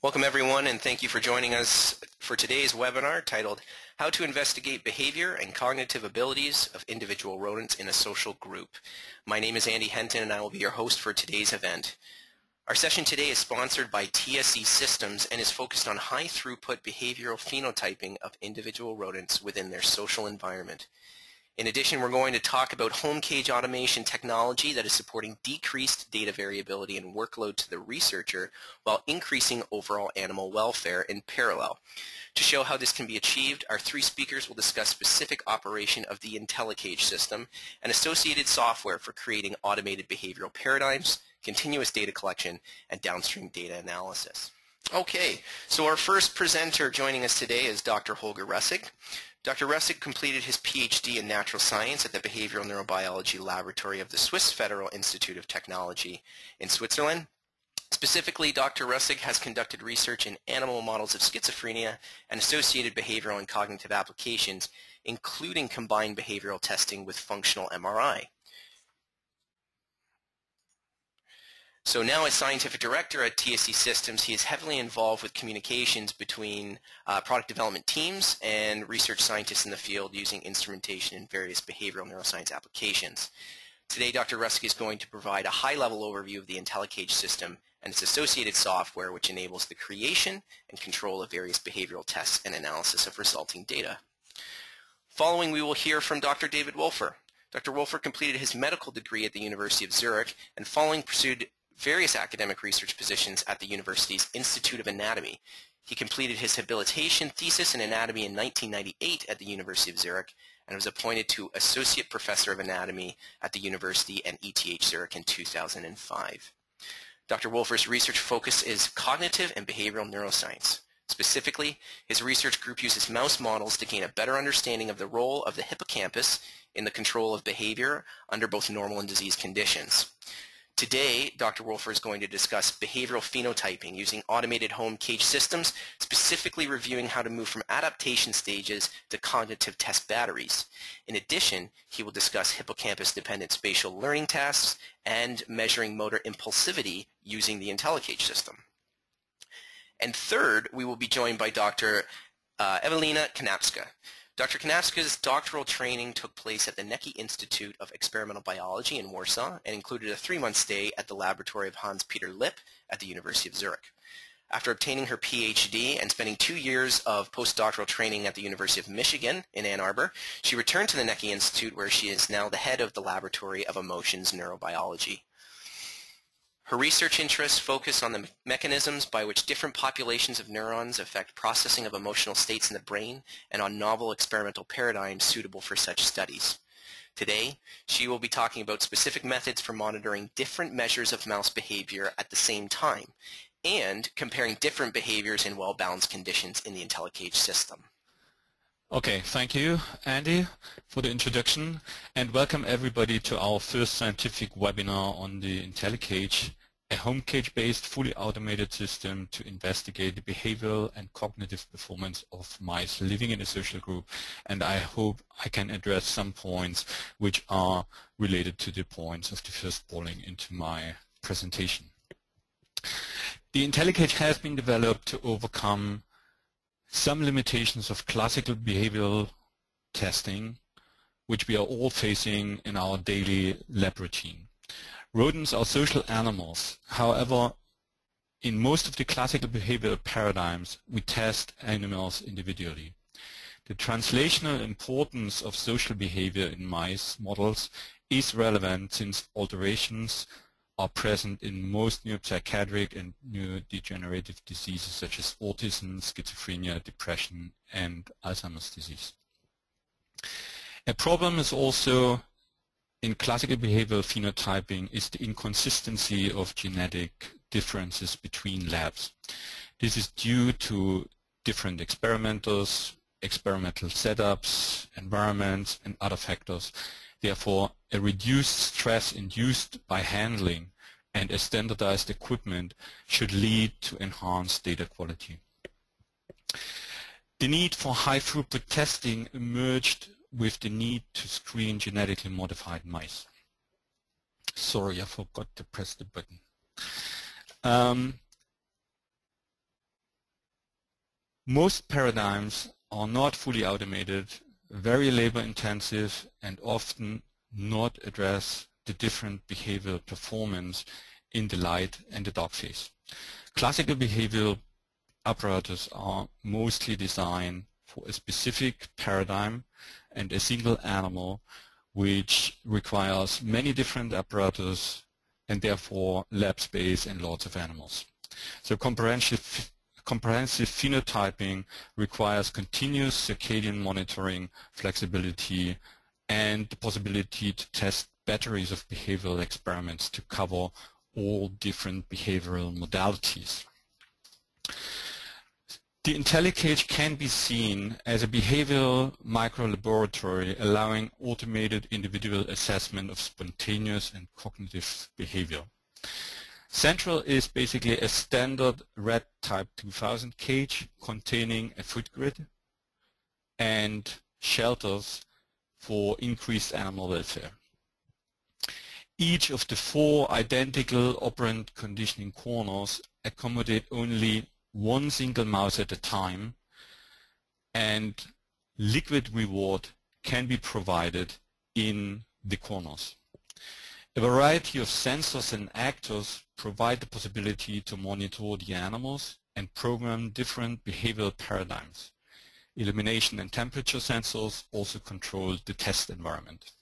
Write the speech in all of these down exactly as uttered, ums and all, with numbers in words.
Welcome everyone, and thank you for joining us for today's webinar titled How to Investigate Behavior and Cognitive Abilities of Individual Rodents in a Social Group. My name is Andy Henton and I will be your host for today's event. Our session today is sponsored by T S E Systems and is focused on high-throughput behavioral phenotyping of individual rodents within their social environment. In addition, we're going to talk about home cage automation technology that is supporting decreased data variability and workload to the researcher while increasing overall animal welfare in parallel. To show how this can be achieved, our three speakers will discuss specific operation of the IntelliCage system and associated software for creating automated behavioral paradigms, continuous data collection, and downstream data analysis. Okay, so our first presenter joining us today is Doctor Holger Russig. Doctor Russig completed his P H D in natural science at the Behavioral Neurobiology Laboratory of the Swiss Federal Institute of Technology in Switzerland. Specifically, Doctor Russig has conducted research in animal models of schizophrenia and associated behavioral and cognitive applications, including combined behavioral testing with functional M R I. So now as Scientific Director at T S E Systems, he is heavily involved with communications between uh, product development teams and research scientists in the field using instrumentation in various behavioral neuroscience applications. Today, Doctor Russig is going to provide a high-level overview of the IntelliCage system and its associated software, which enables the creation and control of various behavioral tests and analysis of resulting data. Following, we will hear from Doctor David Wolfer. Doctor Wolfer completed his medical degree at the University of Zurich and following pursued various academic research positions at the university's Institute of Anatomy. He completed his habilitation thesis in anatomy in nineteen ninety-eight at the University of Zurich and was appointed to Associate Professor of Anatomy at the University and E T H Zurich in two thousand five. Doctor Wolfer's research focus is cognitive and behavioral neuroscience. Specifically, his research group uses mouse models to gain a better understanding of the role of the hippocampus in the control of behavior under both normal and disease conditions. Today, Doctor Wolfer is going to discuss behavioral phenotyping using automated home cage systems, specifically reviewing how to move from adaptation stages to cognitive test batteries. In addition, he will discuss hippocampus-dependent spatial learning tasks and measuring motor impulsivity using the IntelliCage system. And third, we will be joined by Doctor Uh, Ewelina Knapska. Doctor Knapska's doctoral training took place at the Nencki Institute of Experimental Biology in Warsaw and included a three-month stay at the laboratory of Hans-Peter Lipp at the University of Zurich. After obtaining her P H D and spending two years of postdoctoral training at the University of Michigan in Ann Arbor, she returned to the Nencki Institute, where she is now the head of the Laboratory of Emotions Neurobiology. Her research interests focus on the mechanisms by which different populations of neurons affect processing of emotional states in the brain and on novel experimental paradigms suitable for such studies. Today, she will be talking about specific methods for monitoring different measures of mouse behavior at the same time and comparing different behaviors in well-balanced conditions in the IntelliCage system. Okay, thank you, Andy, for the introduction, and welcome everybody to our first scientific webinar on the IntelliCage, a home cage-based, fully automated system to investigate the behavioral and cognitive performance of mice living in a social group. And I hope I can address some points which are related to the points of the first polling into my presentation. The IntelliCage has been developed to overcome some limitations of classical behavioral testing, which we are all facing in our daily lab routine. Rodents are social animals. However, in most of the classical behavioral paradigms, we test animals individually. The translational importance of social behavior in mice models is relevant since alterations are present in most neuropsychiatric and neurodegenerative diseases such as autism, schizophrenia, depression, and Alzheimer's disease. A problem is also in classical behavioral phenotyping is the inconsistency of genetic differences between labs. This is due to different experimenters, experimental setups, environments, and other factors. Therefore, a reduced stress induced by handling and a standardized equipment should lead to enhanced data quality. The need for high-throughput testing emerged with the need to screen genetically modified mice. Sorry, I forgot to press the button. Um, Most paradigms are not fully automated, very labor intensive, and often not address the different behavioral performance in the light and the dark phase. Classical behavioral apparatus are mostly designed for a specific paradigm and a single animal, which requires many different apparatus and therefore lab space and lots of animals. So comprehensive, comprehensive phenotyping requires continuous circadian monitoring, flexibility, and the possibility to test batteries of behavioral experiments to cover all different behavioral modalities. The IntelliCage can be seen as a behavioral micro-laboratory allowing automated individual assessment of spontaneous and cognitive behavior. Central is basically a standard red type two thousand cage containing a food grid and shelters for increased animal welfare. Each of the four identical operant conditioning corners accommodate only one single mouse at a time, and liquid reward can be provided in the corners. A variety of sensors and actors provide the possibility to monitor the animals and program different behavioral paradigms. Illumination and temperature sensors also control the test environment.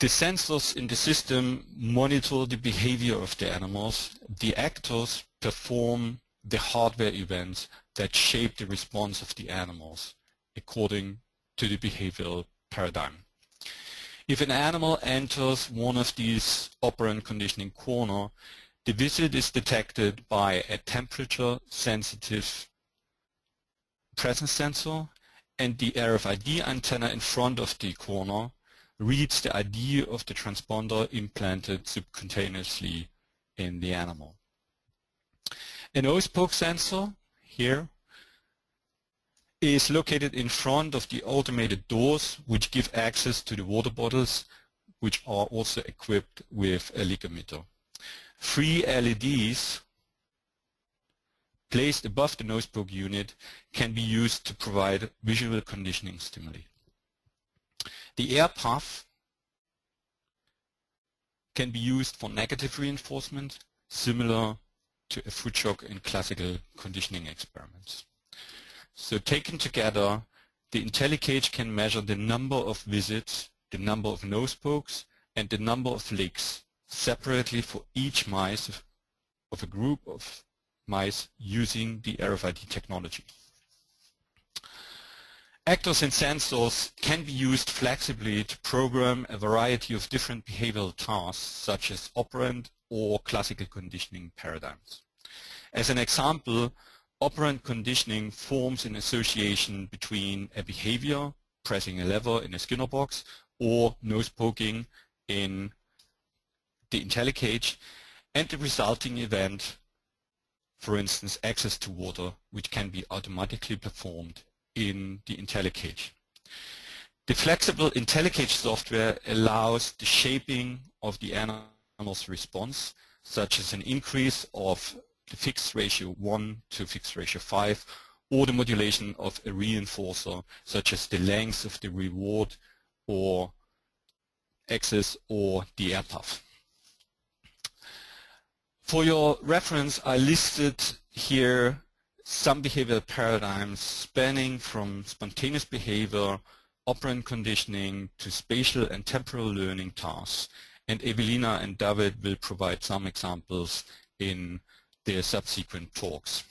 The sensors in the system monitor the behavior of the animals. The actors perform the hardware events that shape the response of the animals according to the behavioral paradigm. If an animal enters one of these operant conditioning corners, the visit is detected by a temperature-sensitive presence sensor, and the R F I D antenna in front of the corner reads the I D of the transponder implanted subcutaneously in the animal. An O-spoke sensor here is located in front of the automated doors, which give access to the water bottles, which are also equipped with a licometer. Three L E Ds placed above the O-spoke unit can be used to provide visual conditioning stimuli. The air puff can be used for negative reinforcement, similar to a food shock in classical conditioning experiments. So taken together, the IntelliCage can measure the number of visits, the number of nose pokes, and the number of licks separately for each mice of a group of mice using the R F I D technology. Actors and sensors can be used flexibly to program a variety of different behavioral tasks, such as operant or classical conditioning paradigms. As an example, operant conditioning forms an association between a behavior, pressing a lever in a Skinner box, or nose poking in the IntelliCage, and the resulting event, for instance, access to water, which can be automatically performed in the IntelliCage. The flexible IntelliCage software allows the shaping of the animal's response, such as an increase of the fixed ratio one to fixed ratio five, or the modulation of a reinforcer, such as the length of the reward or axis or the air puff. For your reference, I listed here some behavioral paradigms spanning from spontaneous behavior, operant conditioning, to spatial and temporal learning tasks. And Ewelina and David will provide some examples in their subsequent talks.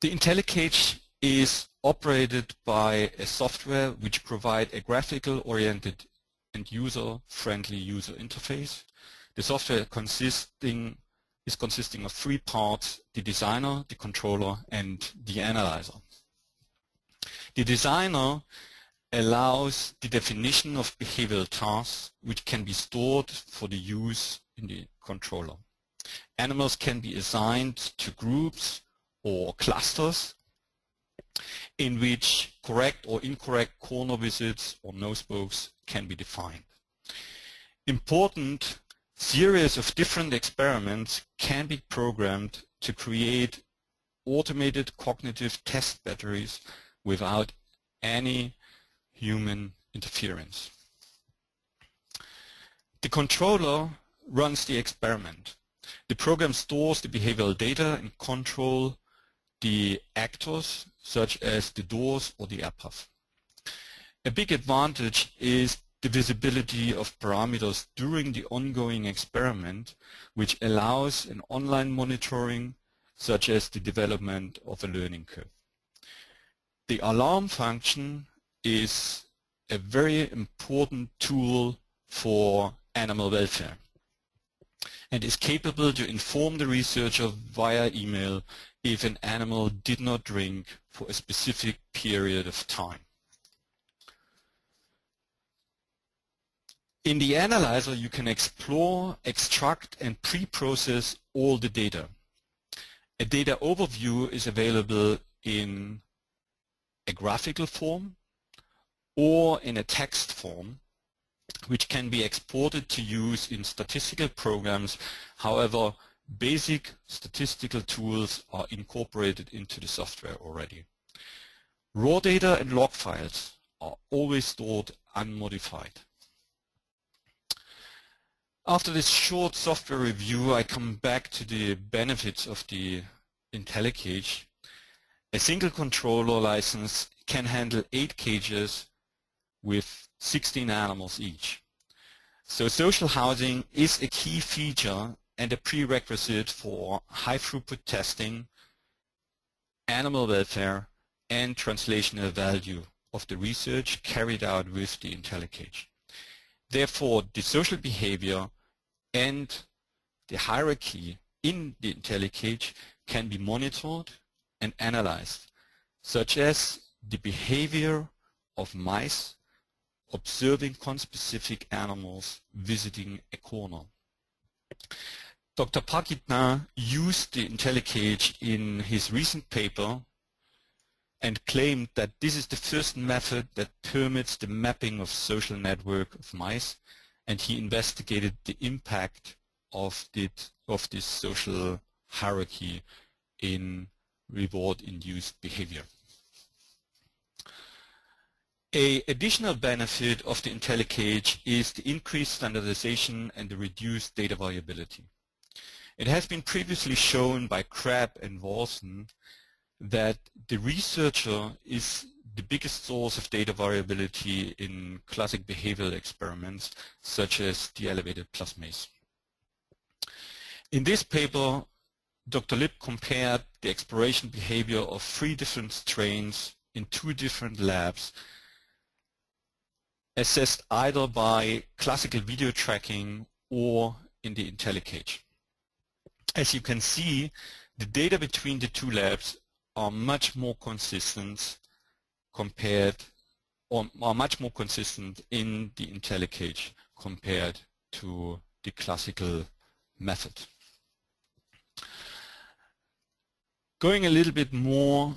The IntelliCage is operated by a software which provides a graphical-oriented and user-friendly user interface. The software consisting is consisting of three parts: the designer, the controller, and the analyzer. The designer allows the definition of behavioral tasks, which can be stored for the use in the controller. Animals can be assigned to groups or clusters in which correct or incorrect corner visits or nose pokes can be defined. Important series of different experiments can be programmed to create automated cognitive test batteries without any human interference. The controller runs the experiment. The program stores the behavioral data and controls the actors, such as the doors or the airpath. A big advantage is the visibility of parameters during the ongoing experiment, which allows an online monitoring, such as the development of a learning curve. The alarm function is a very important tool for animal welfare and is capable to inform the researcher via email if an animal did not drink for a specific period of time. In the analyzer, you can explore, extract, and pre-process all the data. A data overview is available in a graphical form or in a text form, which can be exported to use in statistical programs. However, basic statistical tools are incorporated into the software already. Raw data and log files are always stored unmodified. After this short software review, I come back to the benefits of the IntelliCage. A single controller license can handle eight cages with sixteen animals each. So social housing is a key feature and a prerequisite for high-throughput testing, animal welfare, and translational value of the research carried out with the IntelliCage. Therefore, the social behavior and the hierarchy in the IntelliCage can be monitored and analyzed, such as the behavior of mice observing conspecific animals visiting a corner. Doctor Pakitna used the IntelliCage in his recent paper and claimed that this is the first method that permits the mapping of social network of mice, and he investigated the impact of, it, of this social hierarchy in reward-induced behavior. An additional benefit of the IntelliCage is the increased standardization and the reduced data variability. It has been previously shown by Crabb and Wahlsten that the researcher is the biggest source of data variability in classic behavioral experiments, such as the elevated plus maze. In this paper, Doctor Lipp compared the exploration behavior of three different strains in two different labs, assessed either by classical video tracking or in the IntelliCage. As you can see, the data between the two labs are much more consistent compared, or are much more consistent in the IntelliCage compared to the classical method. Going a little bit more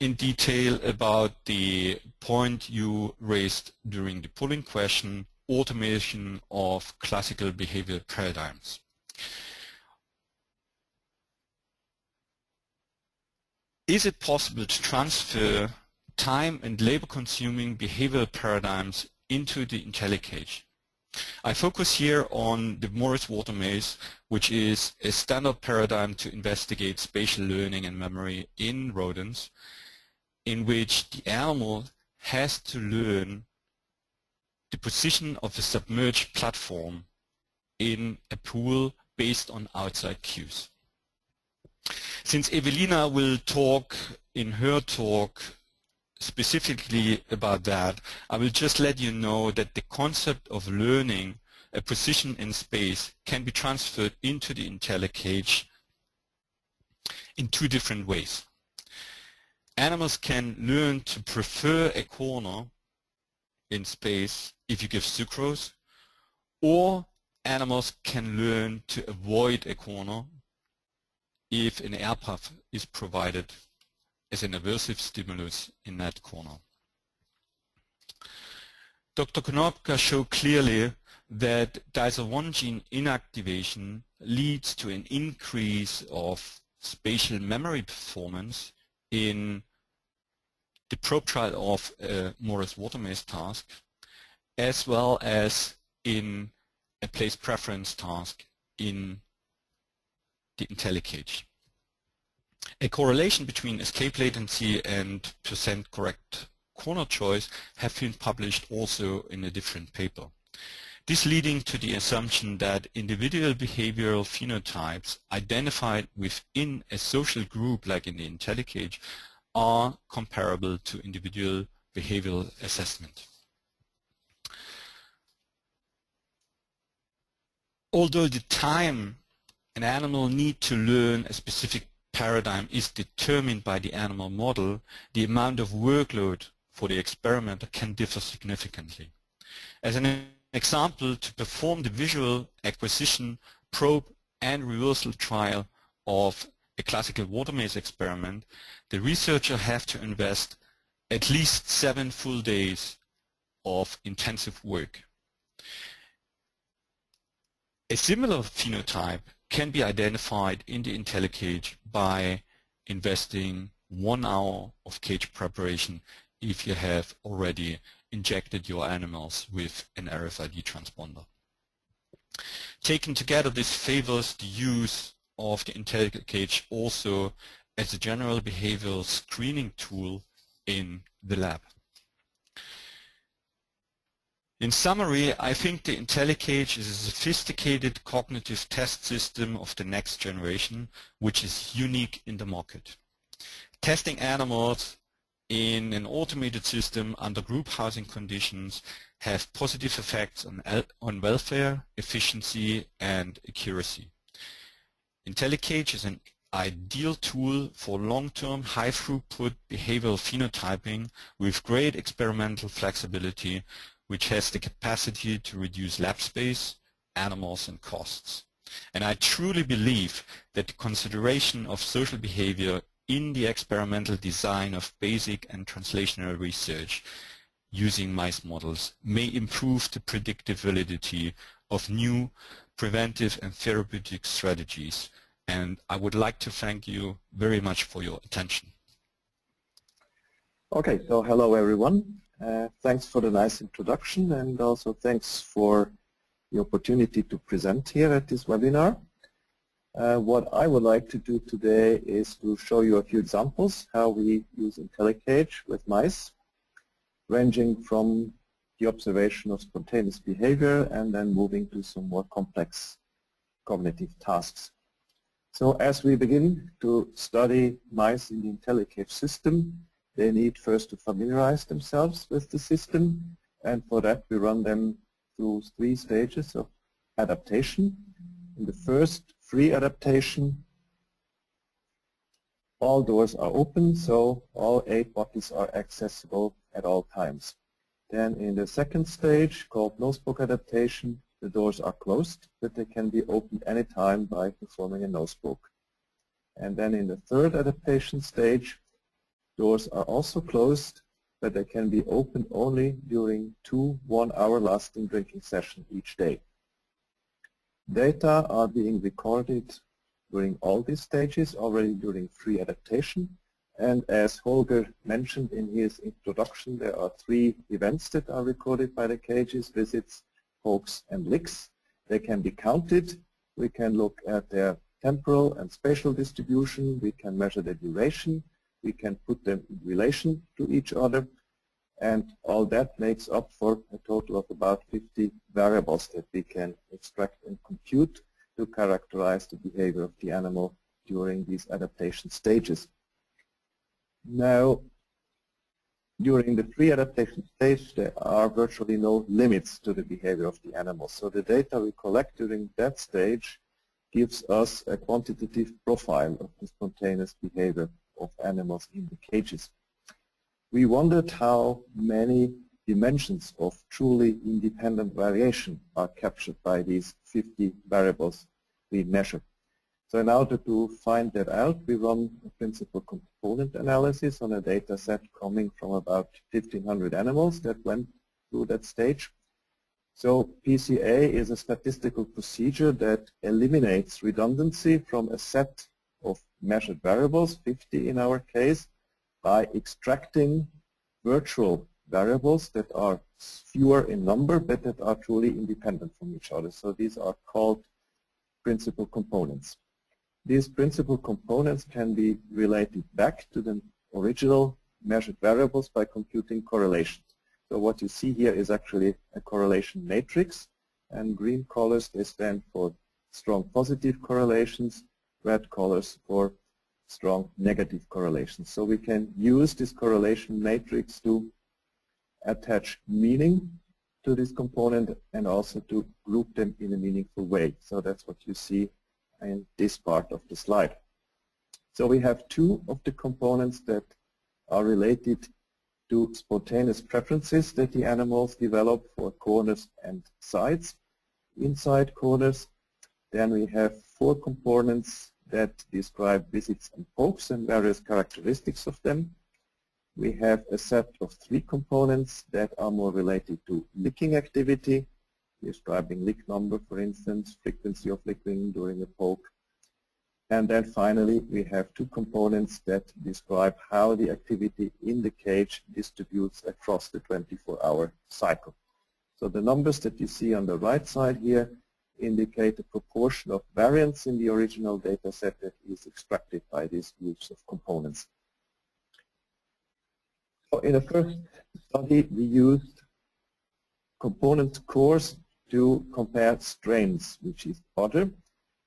in detail about the point you raised during the polling question, automation of classical behavioral paradigms. Is it possible to transfer time and labor-consuming behavioral paradigms into the IntelliCage? I focus here on the Morris Water Maze, which is a standard paradigm to investigate spatial learning and memory in rodents, in which the animal has to learn the position of a submerged platform in a pool based on outside cues. Since Ewelina will talk in her talk specifically about that, I will just let you know that the concept of learning a position in space can be transferred into the IntelliCage in two different ways. Animals can learn to prefer a corner in space if you give sucrose, or animals can learn to avoid a corner if an airpath is provided as an aversive stimulus in that corner. Doctor Konopka showed clearly that D I S L one gene inactivation leads to an increase of spatial memory performance in the probe trial of uh, Morris Water Maze task, as well as in a place preference task in the IntelliCage. A correlation between escape latency and percent correct corner choice have been published also in a different paper. This leading to the assumption that individual behavioral phenotypes identified within a social group, like in the IntelliCage, are comparable to individual behavioral assessment. Although the time an animal needs to learn a specific paradigm is determined by the animal model, the amount of workload for the experimenter can differ significantly. As an example, to perform the visual acquisition, probe and reversal trial of a classical water maze experiment, the researcher has to invest at least seven full days of intensive work. A similar phenotype can be identified in the IntelliCage by investing one hour of cage preparation if you have already injected your animals with an R F I D transponder. Taken together, this favors the use of the IntelliCage also as a general behavioral screening tool in the lab. In summary, I think the IntelliCage is a sophisticated cognitive test system of the next generation, which is unique in the market. Testing animals in an automated system under group housing conditions have positive effects on, on welfare, efficiency, and accuracy. IntelliCage is an ideal tool for long-term high-throughput behavioral phenotyping with great experimental flexibility, which has the capacity to reduce lab space, animals, and costs. And I truly believe that the consideration of social behavior in the experimental design of basic and translational research using mice models may improve the predictive validity of new preventive and therapeutic strategies. And I would like to thank you very much for your attention. Okay, so hello everyone. Uh, thanks for the nice introduction, and also thanks for the opportunity to present here at this webinar. Uh, what I would like to do today is to show you a few examples how we use IntelliCage with mice, ranging from the observation of spontaneous behavior and then moving to some more complex cognitive tasks. So as we begin to study mice in the IntelliCage system, they need first to familiarize themselves with the system, and for that we run them through three stages of adaptation. In the first free adaptation, all doors are open, so all eight bodies are accessible at all times. Then in the second stage, called nosebook adaptation, the doors are closed, but they can be opened anytime by performing a nosebook. And then in the third adaptation stage, doors are also closed, but they can be opened only during two one-hour lasting drinking sessions each day. Data are being recorded during all these stages, already during free adaptation. And as Holger mentioned in his introduction, there are three events that are recorded by the cages: visits, pokes, and licks. They can be counted. We can look at their temporal and spatial distribution. We can measure the duration. We can put them in relation to each other, and all that makes up for a total of about fifty variables that we can extract and compute to characterize the behavior of the animal during these adaptation stages. Now, during the free adaptation stage, there are virtually no limits to the behavior of the animal. So the data we collect during that stage gives us a quantitative profile of the spontaneous behavior of animals in the cages. We wondered how many dimensions of truly independent variation are captured by these fifty variables we measure. So in order to find that out, we run a principal component analysis on a data set coming from about fifteen hundred animals that went through that stage. So P C A is a statistical procedure that eliminates redundancy from a set of measured variables, fifty in our case, by extracting virtual variables that are fewer in number but that are truly independent from each other. So these are called principal components. These principal components can be related back to the original measured variables by computing correlations. So what you see here is actually a correlation matrix, and green colors, they stand for strong positive correlations, red colors for strong negative correlations. So we can use this correlation matrix to attach meaning to this component and also to group them in a meaningful way. So that's what you see in this part of the slide. So we have two of the components that are related to spontaneous preferences that the animals develop for corners and sides, inside corners. Then we have four components that describe visits and pokes and various characteristics of them. We have a set of three components that are more related to licking activity, describing lick number, for instance, frequency of licking during a poke. And then finally, we have two components that describe how the activity in the cage distributes across the twenty-four hour cycle. So the numbers that you see on the right side here indicate the proportion of variance in the original data set that is extracted by these groups of components. So in the first study, we used component scores to compare strains, which is other.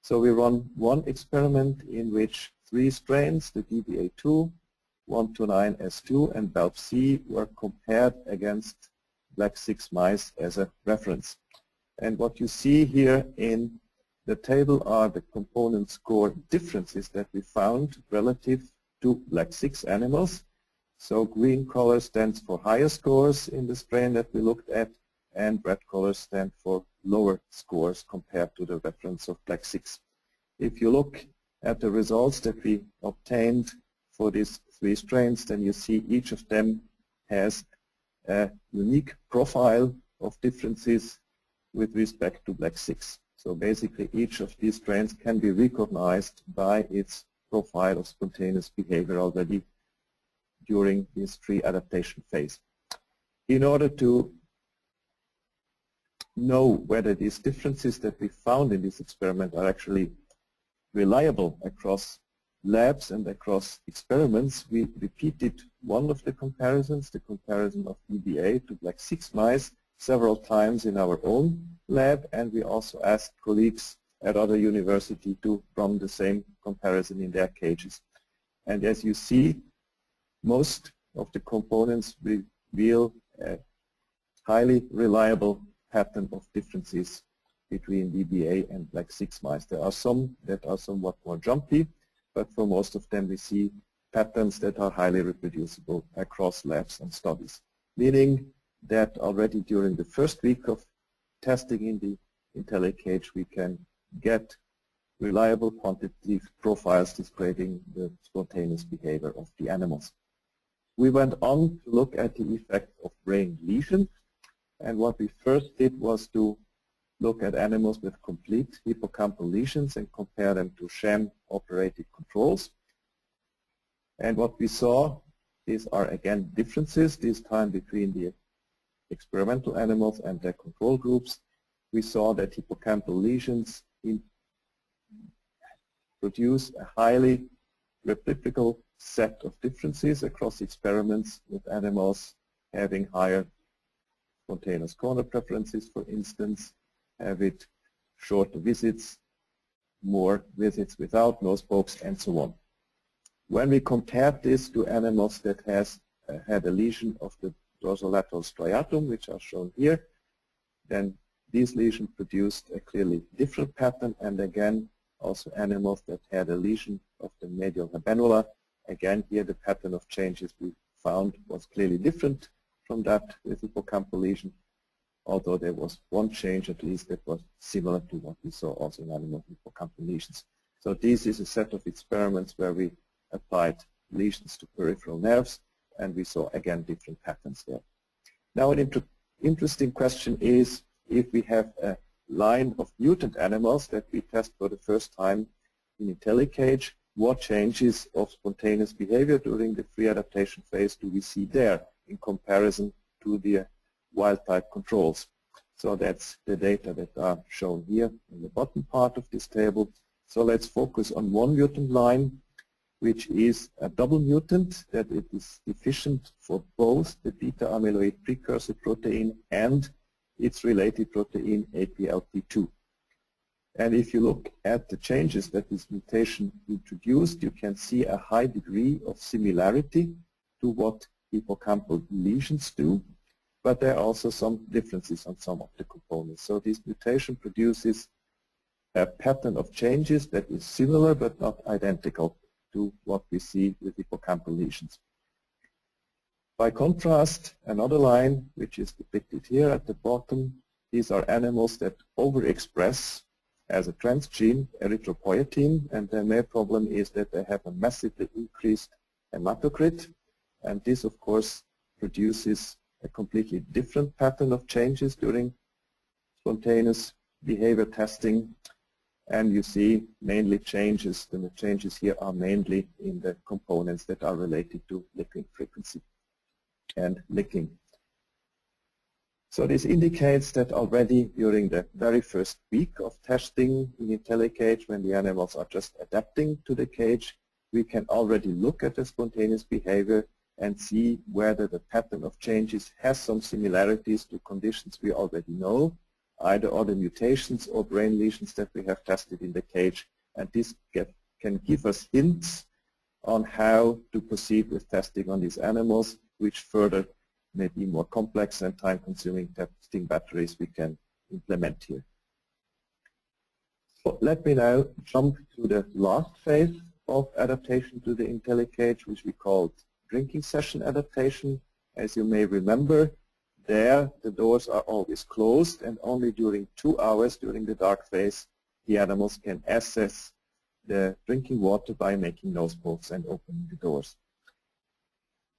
So we run one experiment in which three strains, the D B A two, one twenty-nine S two, and BALB/c, were compared against Black six mice as a reference. And what you see here in the table are the component score differences that we found relative to Black six animals. So green color stands for higher scores in the strain that we looked at, and red colors stand for lower scores compared to the reference of Black six. If you look at the results that we obtained for these three strains, then you see each of them has a unique profile of differences with respect to Black six. So basically each of these strains can be recognized by its profile of spontaneous behavior already during this tree adaptation phase. In order to know whether these differences that we found in this experiment are actually reliable across labs and across experiments, we repeated one of the comparisons, the comparison of D B A to Black six mice, several times in our own lab, and we also asked colleagues at other universities to run the same comparison in their cages. And as you see, most of the components reveal a highly reliable pattern of differences between D B A and Black six mice. There are some that are somewhat more jumpy, but for most of them we see patterns that are highly reproducible across labs and studies, meaning that already during the first week of testing in the IntelliCage we can get reliable quantitative profiles describing the spontaneous behavior of the animals. We went on to look at the effect of brain lesions, and what we first did was to look at animals with complete hippocampal lesions and compare them to sham operated controls. And what we saw, these are again differences, this time between the experimental animals and their control groups. We saw that hippocampal lesions in produce a highly replicable set of differences across experiments with animals having higher spontaneous corner preferences, for instance, have it shorter visits, more visits without nose pokes, and so on. When we compared this to animals that has uh, had a lesion of the dorsolateral striatum, which are shown here, then these lesions produced a clearly different pattern, and again, also animals that had a lesion of the medial habenula. Again, here the pattern of changes we found was clearly different from that with hippocampal lesion, although there was one change at least that was similar to what we saw also in animal hippocampal lesions. So this is a set of experiments where we applied lesions to peripheral nerves, and we saw again different patterns there. Now an inter- interesting question is if we have a line of mutant animals that we test for the first time in IntelliCage, what changes of spontaneous behavior during the free adaptation phase do we see there in comparison to the wild-type controls. So that's the data that are shown here in the bottom part of this table. So let's focus on one mutant line, which is a double mutant, that it is deficient for both the beta-amyloid precursor protein and its related protein A P L P two. And if you look at the changes that this mutation introduced, you can see a high degree of similarity to what hippocampal lesions do, but there are also some differences on some of the components. So this mutation produces a pattern of changes that is similar but not identical to what we see with hippocampal lesions. By contrast, another line, which is depicted here at the bottom, these are animals that overexpress as a transgene erythropoietin, and their main problem is that they have a massively increased hematocrit, and this of course produces a completely different pattern of changes during spontaneous behavior testing, and you see mainly changes, and the changes here are mainly in the components that are related to licking frequency and licking. So this indicates that already during the very first week of testing in IntelliCage, when the animals are just adapting to the cage, we can already look at the spontaneous behavior and see whether the pattern of changes has some similarities to conditions we already know, either other mutations or brain lesions that we have tested in the cage. And this get, can give us hints on how to proceed with testing on these animals, which further may be more complex and time-consuming testing batteries we can implement here. So let me now jump to the last phase of adaptation to the IntelliCage, which we called drinking session adaptation. As you may remember, there the doors are always closed, and only during two hours during the dark phase the animals can access the drinking water by making nose pokes and opening the doors.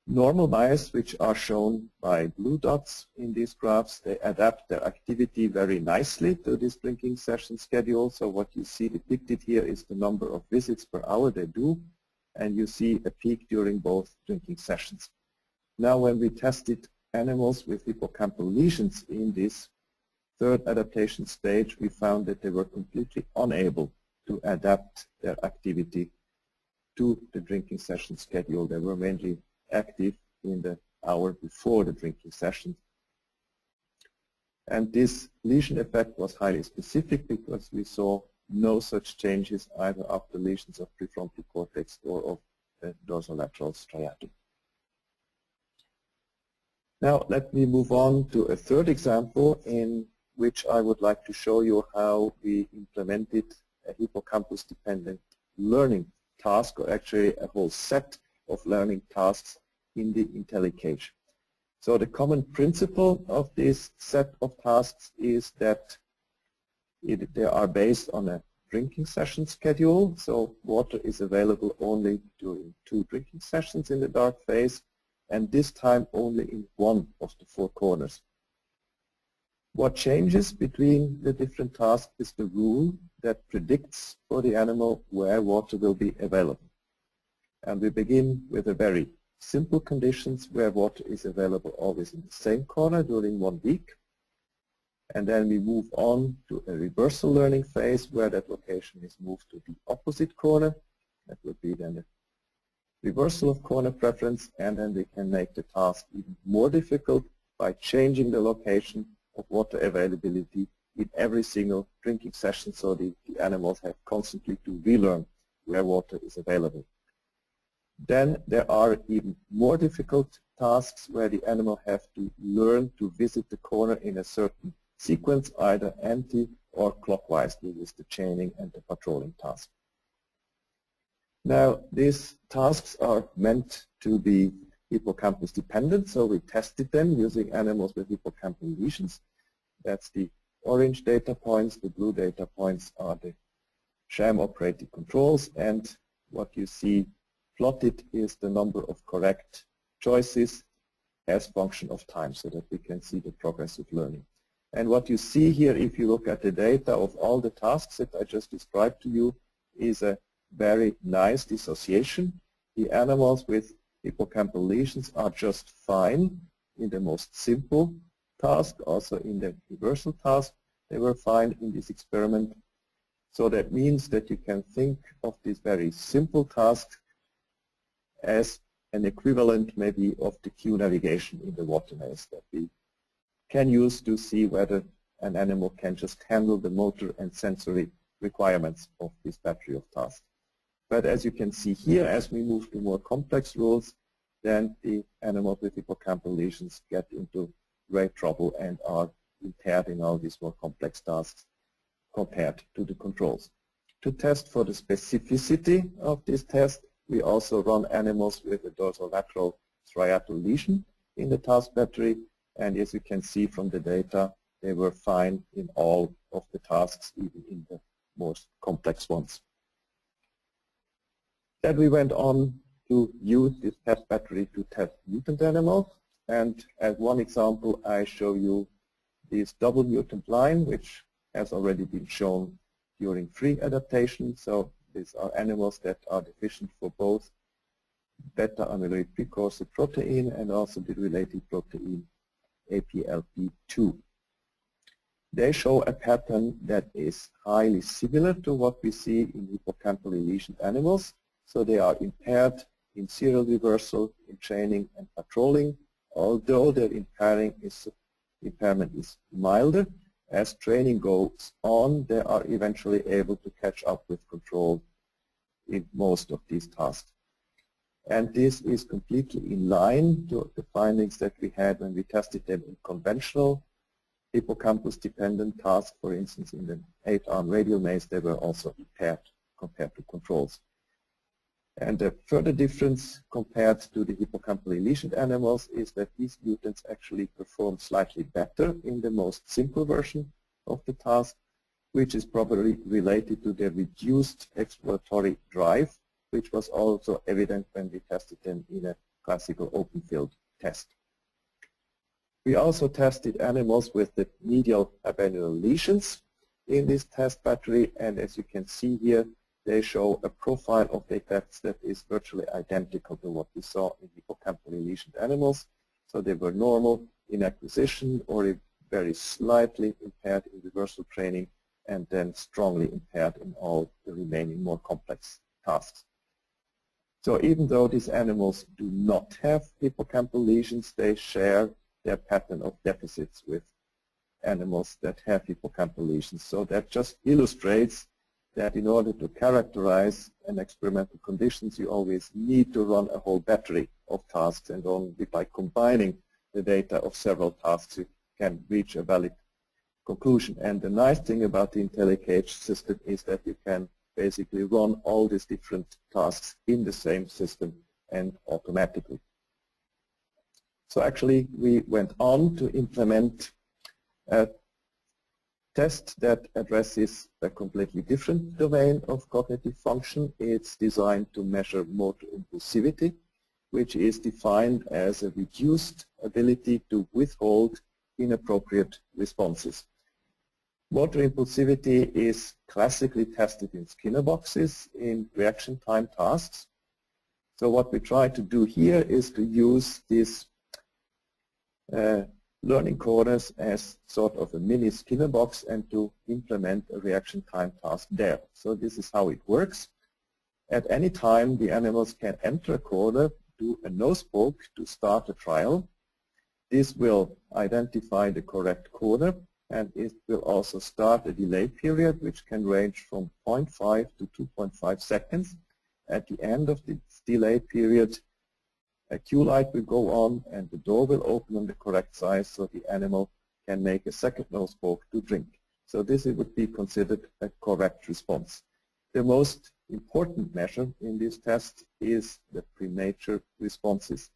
Normal mice, which are shown by blue dots in these graphs, they adapt their activity very nicely to this drinking session schedule. So what you see depicted here is the number of visits per hour they do, and you see a peak during both drinking sessions. Now when we tested animals with hippocampal lesions in this third adaptation stage, we found that they were completely unable to adapt their activity to the drinking session schedule. They were mainly active in the hour before the drinking session. And this lesion effect was highly specific because we saw no such changes either after lesions of prefrontal cortex or of the dorsolateral striatum. Now let me move on to a third example in which I would like to show you how we implemented a hippocampus-dependent learning task, or actually a whole set of learning tasks in the IntelliCage. So the common principle of this set of tasks is that it, they are based on a drinking session schedule. So water is available only during two drinking sessions in the dark phase, and this time only in one of the four corners. What changes between the different tasks is the rule that predicts for the animal where water will be available. And we begin with a very simple conditions where water is available always in the same corner during one week. And then we move on to a reversal learning phase where that location is moved to the opposite corner. That would be then the reversal of corner preference. And then we can make the task even more difficult by changing the location of water availability in every single drinking session, so the, the animals have constantly to relearn where water is available. Then there are even more difficult tasks where the animal have to learn to visit the corner in a certain sequence, either anti or clockwise. This is the chaining and the patrolling task. Now these tasks are meant to be hippocampus dependent, so we tested them using animals with hippocampal lesions. That's the orange data points, the blue data points are the sham operated controls, and what you see plotted is the number of correct choices as function of time, so that we can see the progress of learning. And what you see here, if you look at the data of all the tasks that I just described to you, is a very nice dissociation. The animals with hippocampal lesions are just fine in the most simple task, also in the reversal task. They were fine in this experiment. So that means that you can think of this very simple task as an equivalent maybe of the Q navigation in the water maze that we can use to see whether an animal can just handle the motor and sensory requirements of this battery of tasks. But as you can see here, as we move to more complex rules, then the animals with hippocampal lesions get into great trouble and are impaired in all these more complex tasks compared to the controls. To test for the specificity of this test, we also run animals with a dorsolateral striatal lesion in the task battery, and as you can see from the data, they were fine in all of the tasks, even in the most complex ones. Then we went on to use this test battery to test mutant animals, and as one example I show you this double mutant line, which has already been shown during free adaptation. So these are animals that are deficient for both beta-amyloid precursor protein and also the related protein A P L P two. They show a pattern that is highly similar to what we see in hippocampally lesioned animals. So they are impaired in serial reversal, in chaining and patrolling, although their impairing is, impairment is milder. As training goes on, they are eventually able to catch up with control in most of these tasks. And this is completely in line to the findings that we had when we tested them in conventional hippocampus-dependent tasks. For instance, in the eight-arm radial maze, they were also impaired compared to controls. And the further difference compared to the hippocampally lesioned animals is that these mutants actually perform slightly better in the most simple version of the task, which is probably related to their reduced exploratory drive, which was also evident when we tested them in a classical open field test. We also tested animals with the medial habenula lesions in this test battery, and as you can see here, they show a profile of the effects that is virtually identical to what we saw in hippocampally lesioned animals. So they were normal in acquisition or very slightly impaired in reversal training, and then strongly impaired in all the remaining more complex tasks. So even though these animals do not have hippocampal lesions, they share their pattern of deficits with animals that have hippocampal lesions. So that just illustrates that in order to characterize an experimental conditions, you always need to run a whole battery of tasks, and only by combining the data of several tasks you can reach a valid conclusion. And the nice thing about the IntelliCage system is that you can basically run all these different tasks in the same system and automatically. So actually we went on to implement a test that addresses a completely different domain of cognitive function. It's designed to measure motor impulsivity, which is defined as a reduced ability to withhold inappropriate responses. Motor impulsivity is classically tested in Skinner boxes in reaction time tasks. So what we try to do here is to use this uh, learning corners as sort of a mini Skinner box and to implement a reaction time task there. So this is how it works. At any time, the animals can enter a corner, do a nose poke to start a trial. This will identify the correct corner, and it will also start a delay period, which can range from zero point five to two point five seconds. At the end of this delay period, a cue light will go on and the door will open on the correct size so the animal can make a second nose poke to drink. So this would be considered a correct response. The most important measure in this test is the premature responses,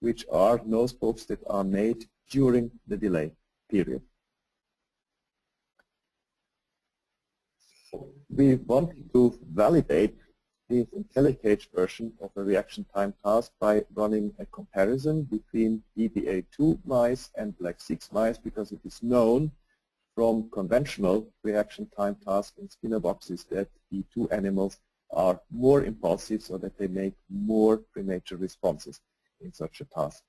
which are nose pokes that are made during the delay period. We want to validate the IntelliCage version of a reaction time task by running a comparison between D B A two mice and Black six mice, because it is known from conventional reaction time task in Skinner boxes that the two animals are more impulsive so that they make more premature responses in such a task.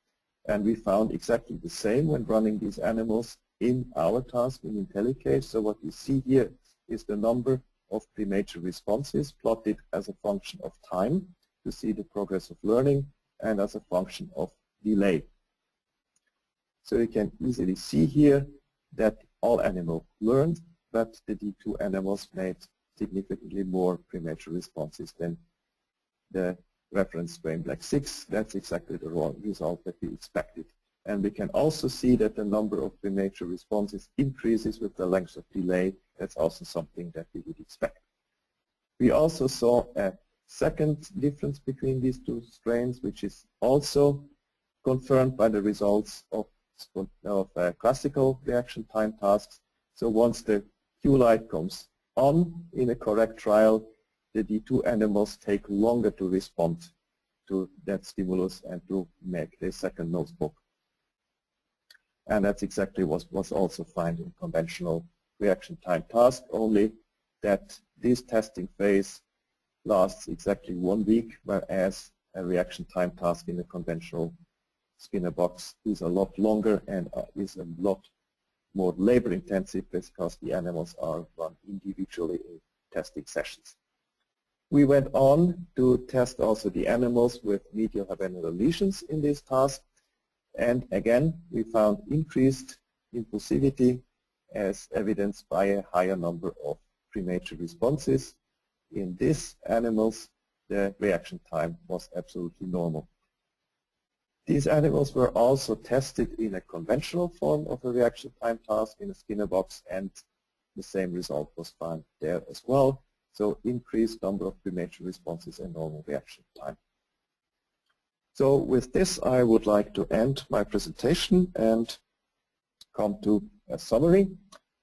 And we found exactly the same when running these animals in our task in IntelliCage. So what you see here is the number of premature responses plotted as a function of time to see the progress of learning and as a function of delay. So you can easily see here that all animals learned, but the D two animals made significantly more premature responses than the reference strain Black six. That's exactly the result that we expected. And we can also see that the number of premature responses increases with the length of delay. That's also something that we would expect. We also saw a second difference between these two strains, which is also confirmed by the results of, of uh, classical reaction time tasks. So once the cue light comes on in a correct trial, the D two animals take longer to respond to that stimulus and to make their second notebook. And that's exactly what was also found in conventional reaction time task, only that this testing phase lasts exactly one week, whereas a reaction time task in the conventional Skinner box is a lot longer and is a lot more labor intensive because the animals are run individually in testing sessions. We went on to test also the animals with medial habenula lesions in this task. And again, we found increased impulsivity as evidenced by a higher number of premature responses. In these animals, the reaction time was absolutely normal. These animals were also tested in a conventional form of a reaction time task in a Skinner box, and the same result was found there as well. So increased number of premature responses and normal reaction time. So with this, I would like to end my presentation and come to a summary.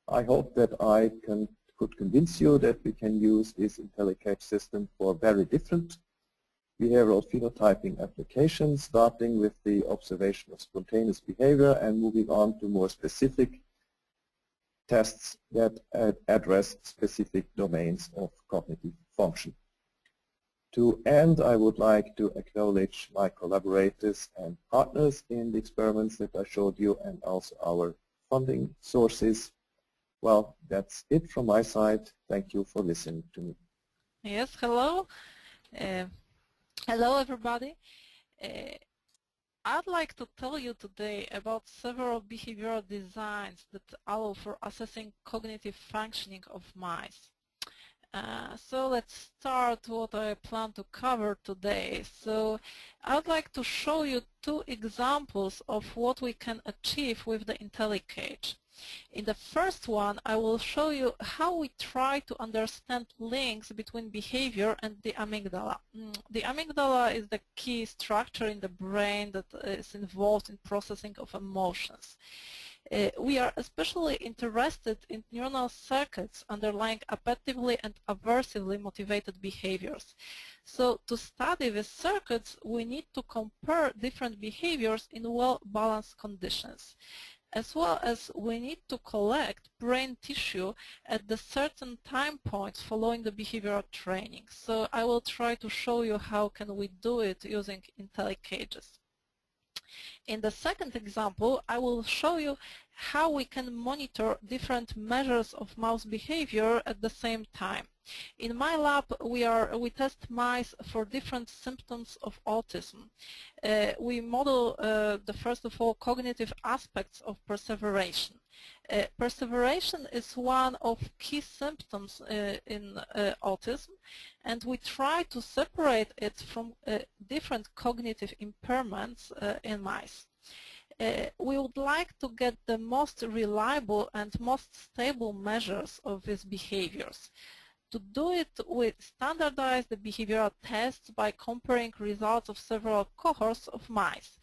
I hope that I can, could convince you that we can use this IntelliCage system for very different behavioral phenotyping applications, starting with the observation of spontaneous behavior and moving on to more specific tests that address specific domains of cognitive function. To end, I would like to acknowledge my collaborators and partners in the experiments that I showed you and also our funding sources. Well, that's it from my side. Thank you for listening to me. Yes, hello. Uh, hello, everybody. Uh, I'd like to tell you today about several behavioral designs that allow for assessing cognitive functioning of mice. Uh, so let's start what I plan to cover today. So I'd like to show you two examples of what we can achieve with the IntelliCage. In the first one, I will show you how we try to understand links between behavior and the amygdala. The amygdala is the key structure in the brain that is involved in processing of emotions. Uh, we are especially interested in neuronal circuits underlying appetitively and aversively motivated behaviors. So to study these circuits, we need to compare different behaviors in well-balanced conditions, as well as we need to collect brain tissue at the certain time points following the behavioral training. So I will try to show you how can we do it using IntelliCages. In the second example, I will show you how we can monitor different measures of mouse behavior at the same time. In my lab, we, are, we test mice for different symptoms of autism. Uh, we model, uh, the first of all, cognitive aspects of perseveration. Uh, perseveration is one of key symptoms uh, in uh, autism, and we try to separate it from uh, different cognitive impairments uh, in mice. Uh, we would like to get the most reliable and most stable measures of these behaviors. To do it, we standardize the behavioral tests by comparing results of several cohorts of mice.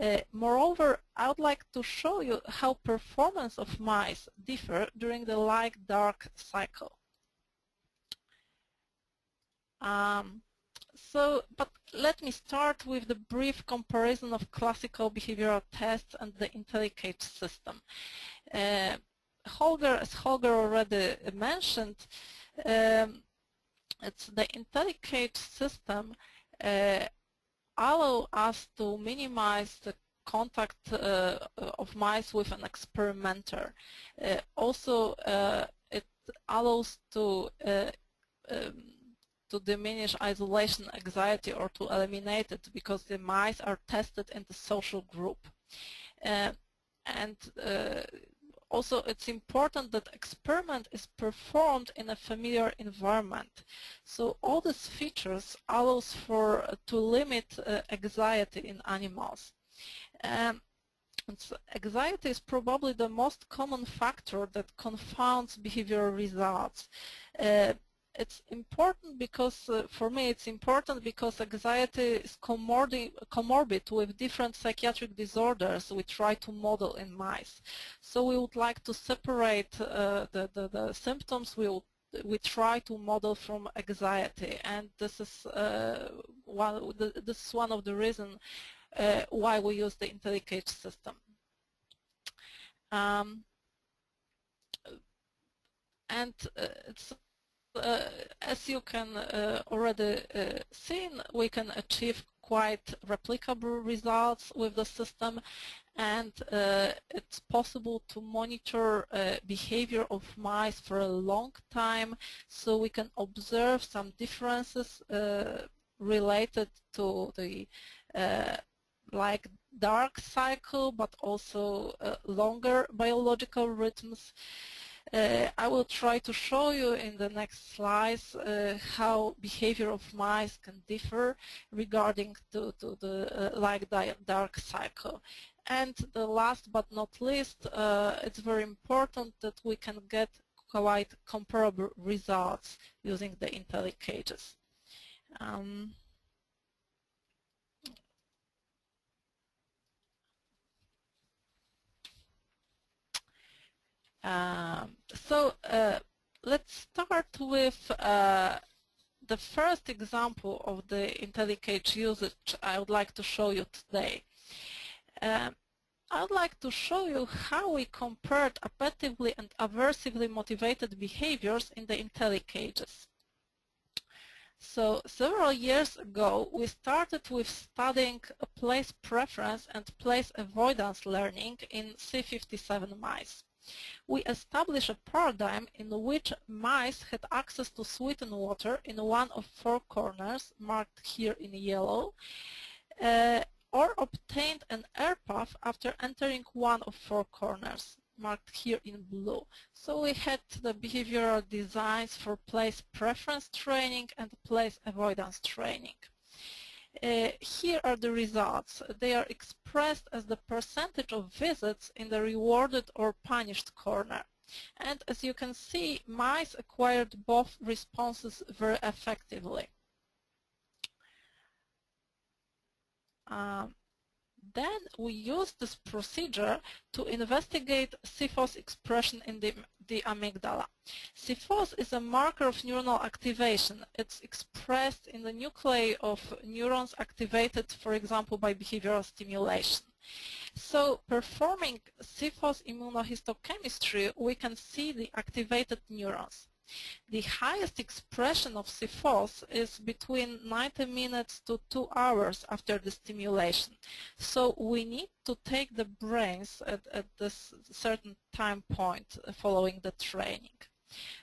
Uh, moreover, I would like to show you how performance of mice differ during the light-dark cycle. Um, so, but let me start with the brief comparison of classical behavioral tests and the IntelliCage system. Uh, Holger, as Holger already mentioned, um, it's the IntelliCage system uh, allow us to minimize the contact uh, of mice with an experimenter. Uh, also, uh, it allows to uh, um, to diminish isolation anxiety or to eliminate it, because the mice are tested in the social group. Uh, and uh, also, it's important that experiment is performed in a familiar environment. So all these features allows for uh, to limit uh, anxiety in animals. Um, anxiety is probably the most common factor that confounds behavioral results. Uh, It's important because, uh, for me, it's important because anxiety is comorbid, comorbid with different psychiatric disorders we try to model in mice. So we would like to separate uh, the, the, the symptoms we, will, we try to model from anxiety. And this is, uh, one, this is one of the reasons uh, why we use the IntelliCage system. Um, and uh, it's Uh, as you can uh, already uh, see, we can achieve quite replicable results with the system, and uh, it's possible to monitor uh, behavior of mice for a long time, so we can observe some differences uh, related to the uh, like dark cycle, but also uh, longer biological rhythms. Uh, I will try to show you in the next slides uh, how behavior of mice can differ regarding to, to the uh, like dark cycle. And the last but not least, uh, it's very important that we can get quite comparable results using the IntelliCages. Um, Um, so uh, let's start with uh, the first example of the IntelliCage usage I would like to show you today. Um, I would like to show you how we compared appetitively and aversively motivated behaviors in the IntelliCages. So several years ago, we started with studying place preference and place avoidance learning in C fifty-seven mice. We established a paradigm in which mice had access to sweetened water in one of four corners, marked here in yellow, uh, or obtained an air puff after entering one of four corners, marked here in blue. So we had the behavioral designs for place preference training and place avoidance training. Uh, here are the results. They are expressed as the percentage of visits in the rewarded or punished corner. And as you can see, mice acquired both responses very effectively. Um, then we used this procedure to investigate cFos expression in the the amygdala. cFos is a marker of neuronal activation. It's expressed in the nuclei of neurons activated, for example, by behavioral stimulation. So performing cFos immunohistochemistry, we can see the activated neurons. The highest expression of cFos is between ninety minutes to two hours after the stimulation. So we need to take the brains at, at this certain time point following the training.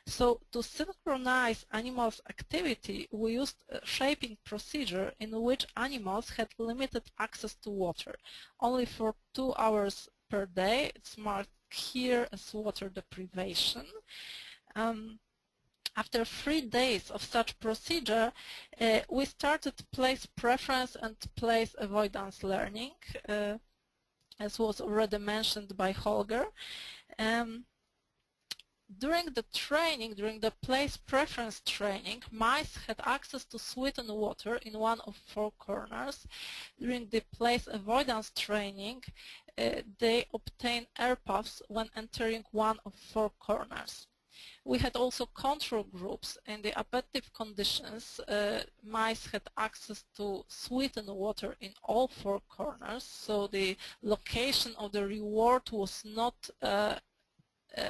So to synchronize animals' activity, we used a shaping procedure in which animals had limited access to water, only for two hours per day. It's marked here as water deprivation. Um, After three days of such procedure, uh, we started place preference and place avoidance learning, uh, as was already mentioned by Holger. Um, during the training, during the place preference training, mice had access to sweetened water in one of four corners. During the place avoidance training, uh, they obtained air puffs when entering one of four corners. We had also control groups. In the appetitive conditions, uh, mice had access to sweetened water in all four corners, so the location of the reward was not uh, uh,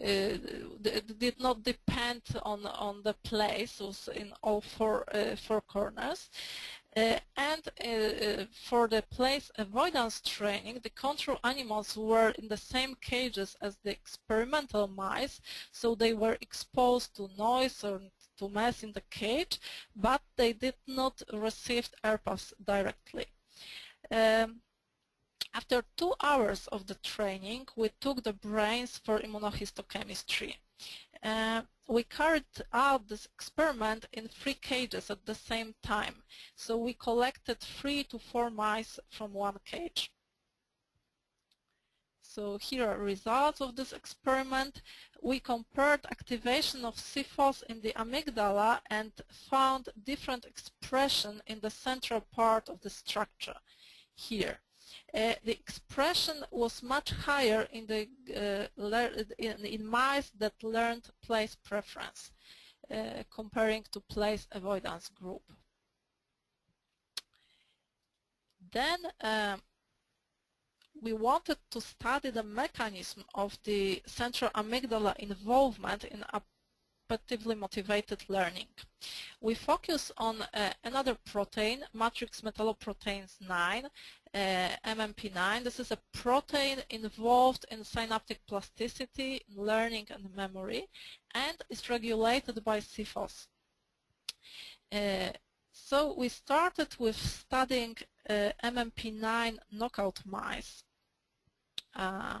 uh, did not depend on on the place, was in all four uh, four corners. Uh, and uh, for the place avoidance training, the control animals were in the same cages as the experimental mice, so they were exposed to noise and to mess in the cage, but they did not receive airpass directly. Um, after two hours of the training, we took the brains for immunohistochemistry. Uh, we carried out this experiment in three cages at the same time, so we collected three to four mice from one cage. So here are results of this experiment. We compared activation of cFos in the amygdala and found different expression in the central part of the structure here. Uh, the expression was much higher in the uh, in, in mice that learned place preference, uh, comparing to place avoidance group. Then uh, we wanted to study the mechanism of the central amygdala involvement in appetitively motivated learning. We focus on uh, another protein, matrix metalloproteins nine, uh, M M P nine. This is a protein involved in synaptic plasticity, learning and memory, and is regulated by cFos. Uh, so we started with studying uh, M M P nine knockout mice. Uh,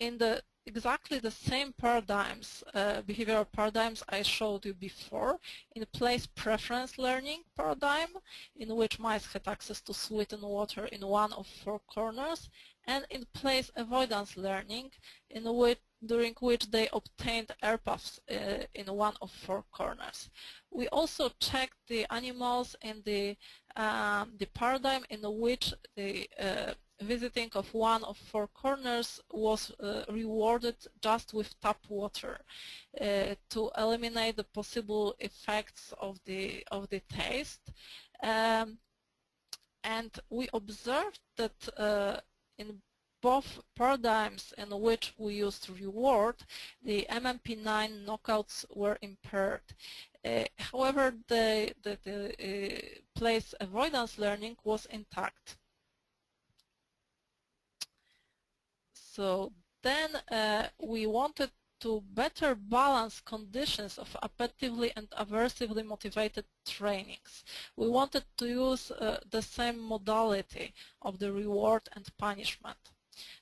in the exactly the same paradigms, uh, behavioral paradigms I showed you before, in place preference learning paradigm, in which mice had access to sweetened water in one of four corners, and in place avoidance learning, in which, during which they obtained airpuffs uh, in one of four corners. We also checked the animals in the, um, the paradigm in which the uh, visiting of one of four corners was uh, rewarded just with tap water uh, to eliminate the possible effects of the of the taste, um, and we observed that uh, in both paradigms in which we used reward, the M M P nine knockouts were impaired. Uh, however, the the, the uh, place avoidance learning was intact. So then uh, we wanted to better balance conditions of appetitively and aversively motivated trainings. We wanted to use uh, the same modality of the reward and punishment.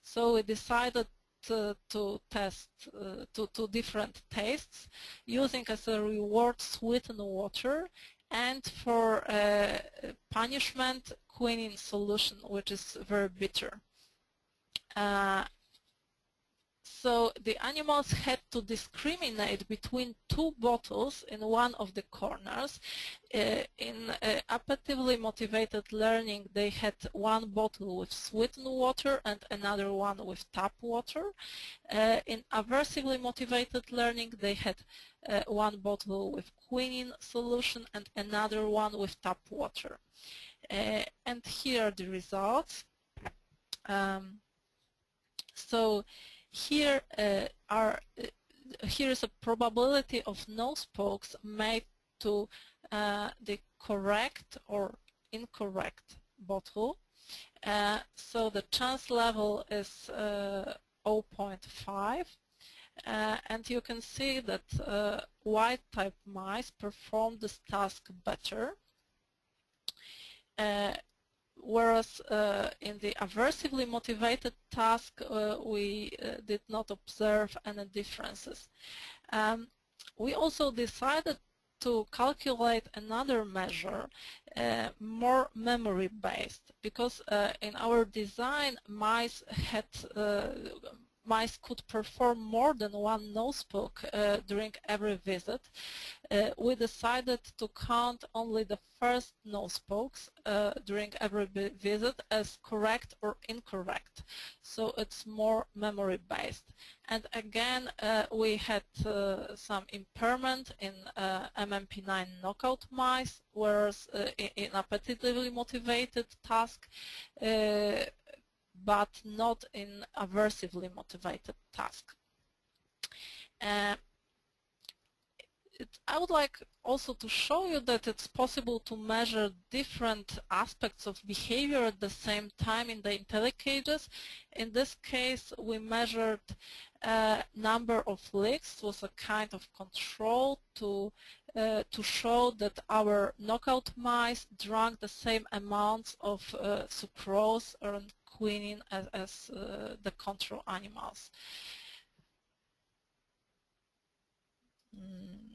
So we decided to, to test uh, to, to different tastes, using as a reward sweetened water, and for uh, punishment quinine solution, which is very bitter. Uh, So the animals had to discriminate between two bottles in one of the corners. Uh, in uh, appetitively motivated learning, they had one bottle with sweetened water and another one with tap water. Uh, in aversively motivated learning, they had uh, one bottle with quinine solution and another one with tap water. Uh, and here are the results. Um, so. Here uh, are uh, here is a probability of nose pokes made to uh, the correct or incorrect bottle. Uh, so the chance level is uh, zero point five, uh, and you can see that uh, white type mice perform this task better. Uh, Whereas uh, in the aversively motivated task, uh, we uh, did not observe any differences. Um, we also decided to calculate another measure, uh, more memory-based, because uh, in our design, mice had uh, mice could perform more than one nose poke uh, during every visit. Uh, we decided to count only the first nose pokes uh, during every visit as correct or incorrect. So it's more memory-based. And again, uh, we had uh, some impairment in uh, M M P nine knockout mice, whereas uh, in, in appetitively motivated task, uh, but not in aversively motivated task. Uh, it, I would like also to show you that it's possible to measure different aspects of behavior at the same time in the IntelliCages. In this case, we measured uh, number of licks. It was a kind of control to Uh, to show that our knockout mice drank the same amounts of uh, sucrose and quinine as, as uh, the control animals. Mm.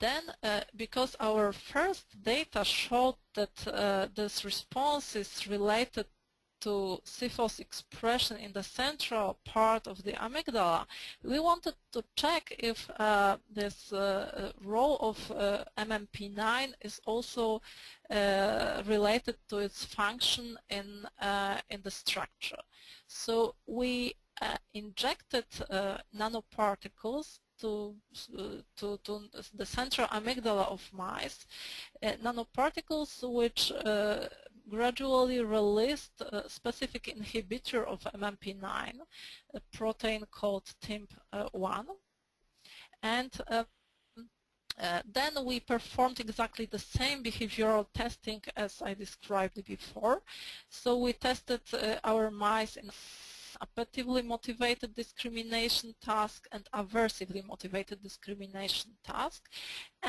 Then, uh, because our first data showed that uh, this response is related to cFos expression in the central part of the amygdala, we wanted to check if uh, this uh, role of uh, M M P nine is also uh, related to its function in, uh, in the structure. So we uh, injected uh, nanoparticles To, to, to the central amygdala of mice, uh, nanoparticles which uh, gradually released a specific inhibitor of M M P nine, a protein called T I M P one. And uh, uh, then we performed exactly the same behavioral testing as I described before. So we tested uh, our mice in appetitively motivated discrimination task and aversively motivated discrimination task.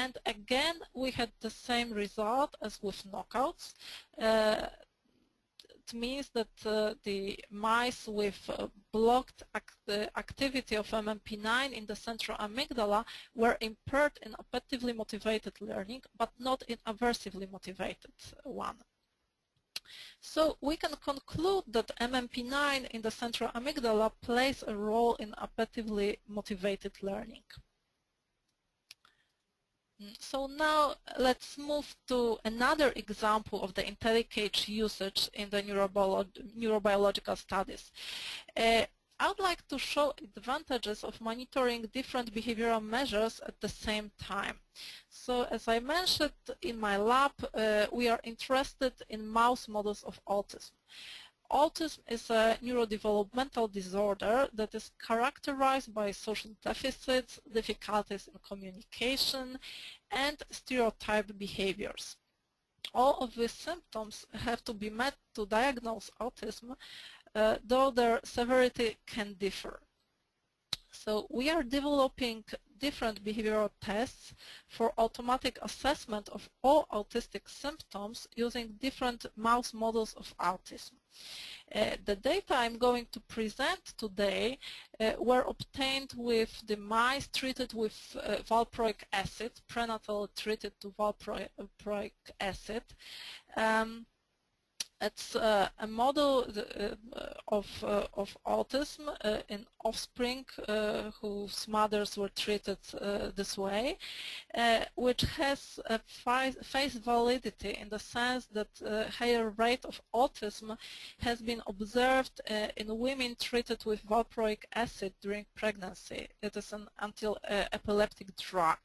And again, we had the same result as with knockouts. Uh, it means that uh, the mice with uh, blocked act the activity of M M P nine in the central amygdala were impaired in appetitively motivated learning, but not in aversively motivated one. So we can conclude that M M P nine in the central amygdala plays a role in appetitively motivated learning. So now let's move to another example of the IntelliCage usage in the neurobiolog neurobiological studies. Uh, I would like to show advantages of monitoring different behavioral measures at the same time. So, as I mentioned, in my lab, uh, we are interested in mouse models of autism. Autism is a neurodevelopmental disorder that is characterized by social deficits, difficulties in communication, and stereotyped behaviors. All of these symptoms have to be met to diagnose autism, Uh, though their severity can differ. So we are developing different behavioral tests for automatic assessment of all autistic symptoms using different mouse models of autism. Uh, the data I'm going to present today uh, were obtained with the mice treated with uh, valproic acid, prenatally treated to valproic acid. Um, It's uh, a model the, uh, of, uh, of autism uh, in offspring uh, whose mothers were treated uh, this way, uh, which has a phase validity in the sense that a uh, higher rate of autism has been observed uh, in women treated with valproic acid during pregnancy. It is an anti-epileptic drug.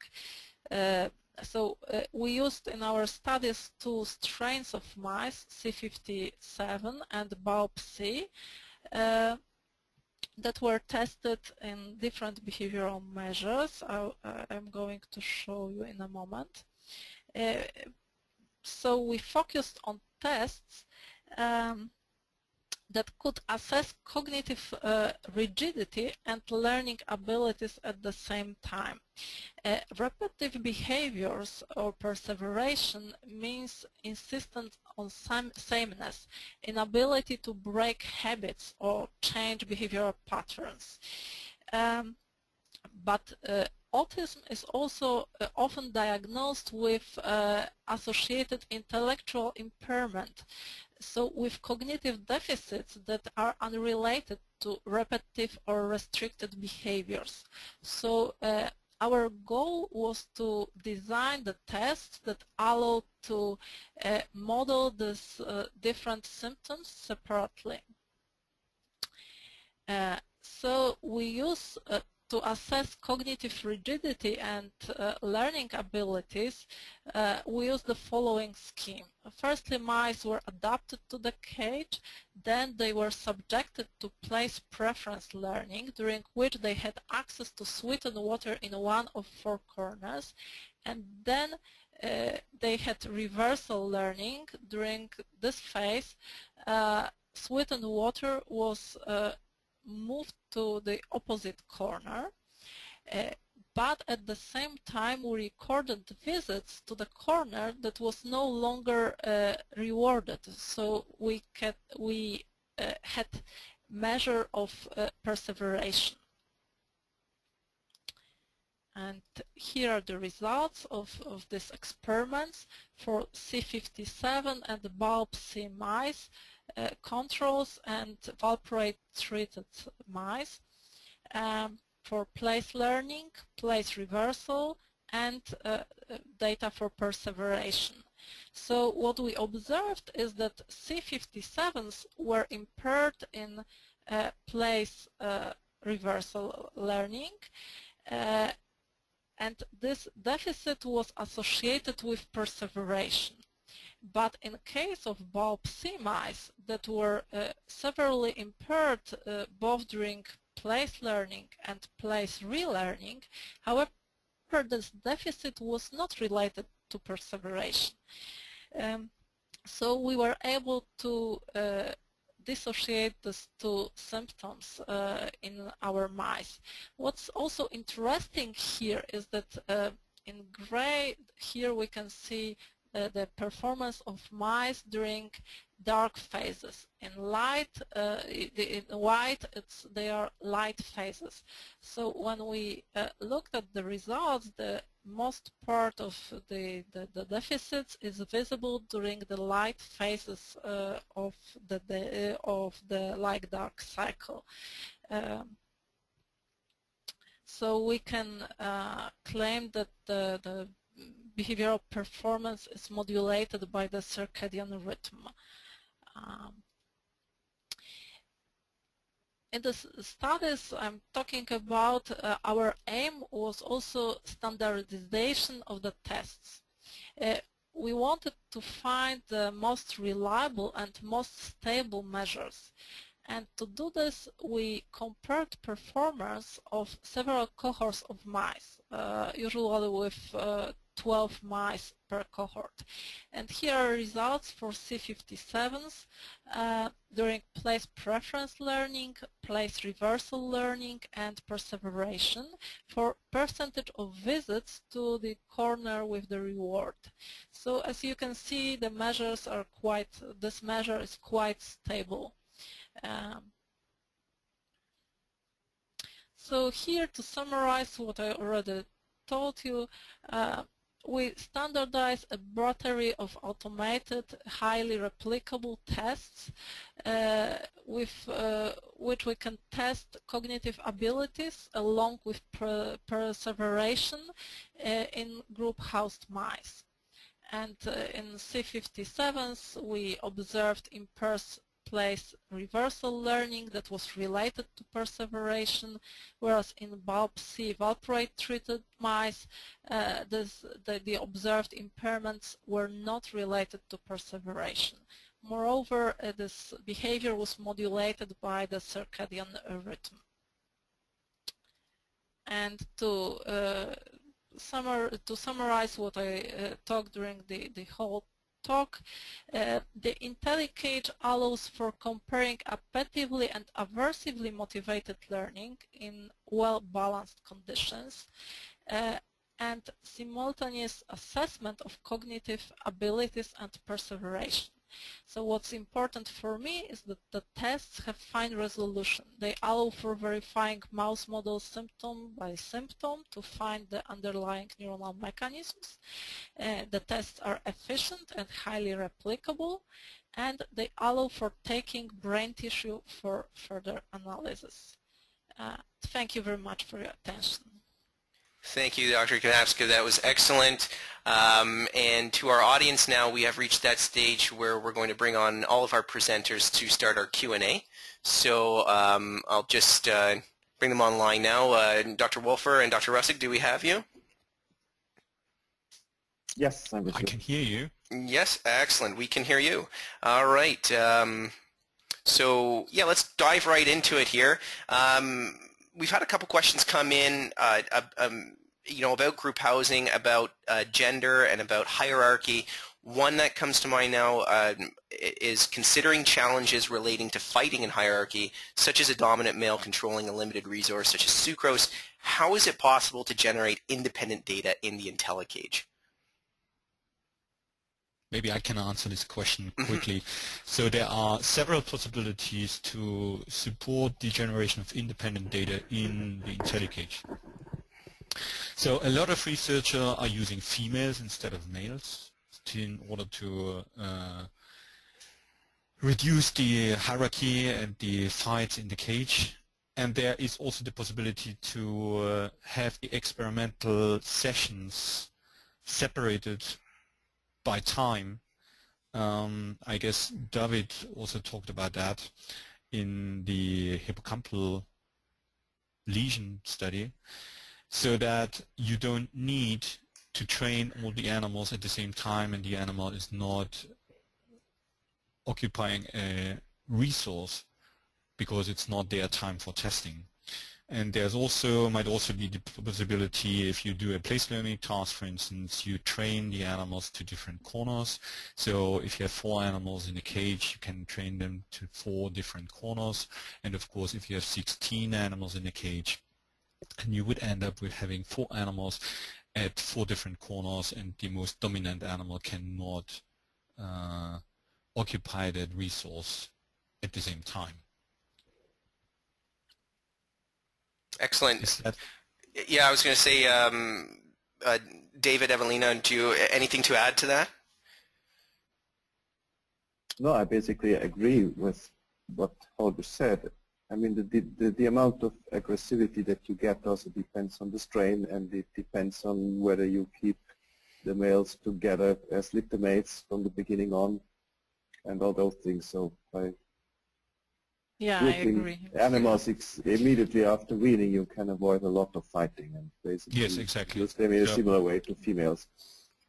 Uh, So uh, we used in our studies two strains of mice, C fifty-seven and BALB/c, uh, that were tested in different behavioral measures. I, I'm going to show you in a moment. Uh, so we focused on tests um, that could assess cognitive uh, rigidity and learning abilities at the same time. Uh, repetitive behaviors or perseveration means insistence on same sameness, inability to break habits or change behavioral patterns. Um, but uh, autism is also uh, often diagnosed with uh, associated intellectual impairment. So with cognitive deficits that are unrelated to repetitive or restricted behaviors. So uh, our goal was to design the tests that allow to uh, model these uh, different symptoms separately. Uh, so we use uh, to assess cognitive rigidity and uh, learning abilities, uh, we use the following scheme. Firstly, mice were adapted to the cage, then they were subjected to place preference learning, during which they had access to sweetened water in one of four corners, and then uh, they had reversal learning. During this phase, uh, sweetened water was uh, moved to the opposite corner, uh, but at the same time we recorded visits to the corner that was no longer uh, rewarded. So we, kept, we uh, had measure of uh, perseveration. And here are the results of, of these experiments for C fifty-seven and the BALB/c mice, uh, controls, and valproate-treated mice, um, for place learning, place reversal, and uh, data for perseveration. So what we observed is that C fifty-sevens were impaired in uh, place uh, reversal learning, uh, and this deficit was associated with perseveration. But in case of BALB/c mice that were uh, severely impaired uh, both during place learning and place relearning, however, this deficit was not related to perseveration. Um, so we were able to uh, dissociate these two symptoms uh, in our mice. What's also interesting here is that uh, in gray here we can see uh, the performance of mice during dark phases. In light, uh, in white, it's, they are light phases. So when we uh, looked at the results, the most part of the, the, the deficits is visible during the light phases uh, of the, the of the light dark cycle. Um, so we can uh, claim that the, the behavioral performance is modulated by the circadian rhythm. Um, In the studies I'm talking about, uh, our aim was also standardization of the tests. Uh, we wanted to find the most reliable and most stable measures. And to do this, we compared performance of several cohorts of mice, uh, usually with uh, twelve mice per cohort. And here are results for C fifty-sevens uh, during place preference learning, place reversal learning, and perseveration for percentage of visits to the corner with the reward. So as you can see, the measures are quite, this measure is quite stable. Um, so here, to summarize what I already told you, uh, we standardize a battery of automated, highly replicable tests uh, with uh, which we can test cognitive abilities along with per perseveration uh, in group-housed mice. And uh, in C fifty-sevens, we observed impaired place reversal learning that was related to perseveration, whereas in BALB/c valproate-treated mice, uh, this, the, the observed impairments were not related to perseveration. Moreover, uh, this behavior was modulated by the circadian rhythm. And to uh, summar, to summarize what I uh, talked during the, the whole talk, uh, the IntelliCage allows for comparing appetitively and aversively motivated learning in well-balanced conditions, uh, and simultaneous assessment of cognitive abilities and perseveration. So what's important for me is that the tests have fine resolution. They allow for verifying mouse models symptom by symptom to find the underlying neuronal mechanisms. Uh, the tests are efficient and highly replicable, and they allow for taking brain tissue for further analysis. Uh, thank you very much for your attention. Thank you, Doctor Knapska. That was excellent. Um, and to our audience now, we have reached that stage where we're going to bring on all of our presenters to start our Q and A. So um, I'll just uh, bring them online now. Uh, Doctor Wolfer and Doctor Russig, do we have you? Yes, I'm with you. I can hear you. Yes, excellent. We can hear you. All right. Um, so, yeah, let's dive right into it here. Um, we've had a couple questions come in, uh, um, you know, about group housing, about uh, gender, and about hierarchy. One that comes to mind now uh, is considering challenges relating to fighting in hierarchy, such as a dominant male controlling a limited resource such as sucrose. How is it possible to generate independent data in the IntelliCage? Maybe I can answer this question quickly. Mm-hmm. So there are several possibilities to support the generation of independent data in the IntelliCage. So a lot of researchers are using females instead of males in order to uh, reduce the hierarchy and the fights in the cage. And there is also the possibility to uh, have the experimental sessions separated by time. Um, I guess David also talked about that in the hippocampal lesion study, so that you don't need to train all the animals at the same time and the animal is not occupying a resource because it's not their time for testing. And there's also, might also be the possibility, if you do a place learning task, for instance, you train the animals to different corners. So if you have four animals in a cage, you can train them to four different corners. And of course, if you have sixteen animals in a cage, and you would end up with having four animals at four different corners, and the most dominant animal cannot uh, occupy that resource at the same time. Excellent. Yeah, I was going to say, um, uh, David, Ewelina, do you anything to add to that? No, I basically agree with what Holger said. I mean, the, the, the amount of aggressivity that you get also depends on the strain, and it depends on whether you keep the males together as litter mates from the beginning on, and all those things. So by yeah, I agree. Animals ex immediately after weaning, you can avoid a lot of fighting, and basically yes, exactly. use them in a so, similar way to females.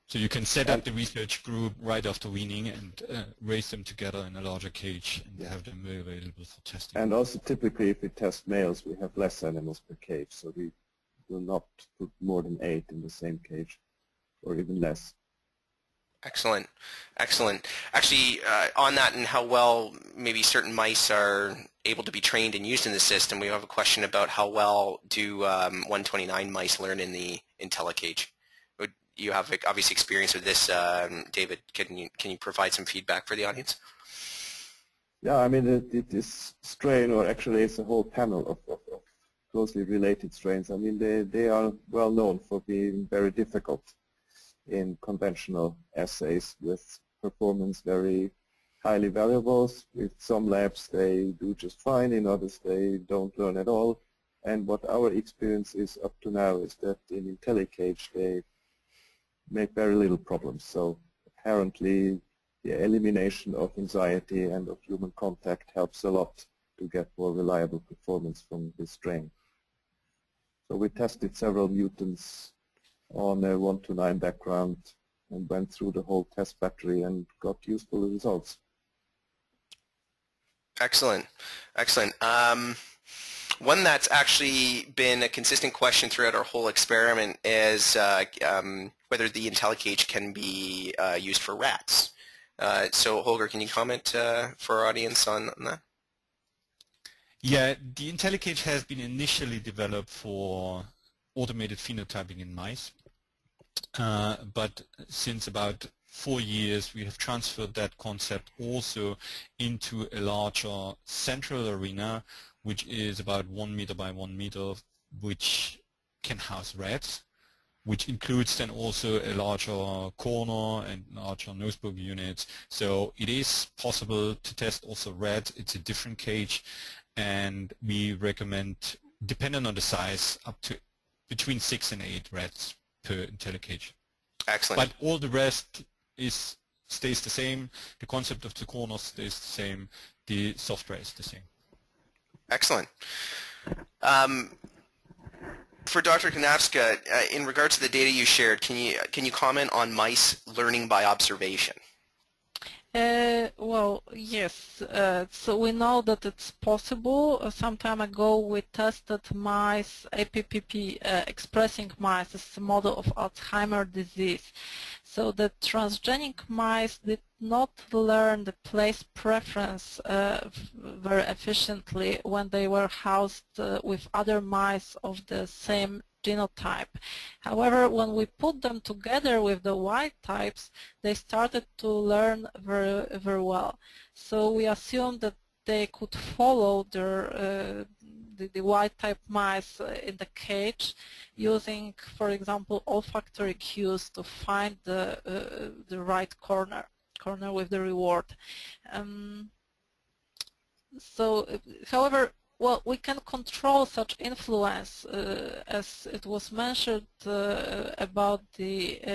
So you can set up and, the research group right after weaning and uh, raise them together in a larger cage and yeah. have them available for testing. And also, typically, if we test males, we have less animals per cage, so we will not put more than eight in the same cage, or even less. Excellent, excellent. Actually, uh, on that and how well maybe certain mice are able to be trained and used in the system, we have a question about how well do um, one twenty-nine mice learn in the IntelliCage. You have obviously experience with this, um, David. Can you can you provide some feedback for the audience? Yeah, I mean, it, it is strain, or actually, it's a whole panel of, of, of closely related strains. I mean, they they are well known for being very difficult in conventional assays, with performance very highly variable. With some labs they do just fine, in others they don't learn at all. And what our experience is up to now is that in IntelliCage they make very little problems. So apparently the elimination of anxiety and of human contact helps a lot to get more reliable performance from this strain. So we tested several mutants on a one to nine background and went through the whole test battery and got useful results. Excellent, excellent. Um, one that's actually been a consistent question throughout our whole experiment is uh, um, whether the IntelliCage can be uh, used for rats. Uh, so Holger, can you comment uh, for our audience on, on that? Yeah, the IntelliCage has been initially developed for automated phenotyping in mice, uh, but since about four years we have transferred that concept also into a larger central arena, which is about one meter by one meter, which can house rats, which includes then also a larger corner and larger nosebog units. So it is possible to test also rats. It's a different cage, and we recommend, depending on the size, up to between six and eight rats per IntelliCage. Excellent. But all the rest is stays the same. The concept of the corners stays the same. The software is the same. Excellent. Um, for Doctor Knapska, uh, in regards to the data you shared, can you can you comment on mice learning by observation? Uh, well, yes. Uh, so we know that it's possible. Uh, some time ago, we tested mice, A P L P uh, expressing mice as a model of Alzheimer's disease. So the transgenic mice did not learn the place preference uh, very efficiently when they were housed uh, with other mice of the same genotype. However, when we put them together with the wild types, they started to learn very, very well. So we assumed that they could follow their, uh, the, the wild type mice in the cage using, for example, olfactory cues to find the, uh, the right corner, corner with the reward. Um, so, however, well, we can control such influence, uh, as it was mentioned uh, about the uh,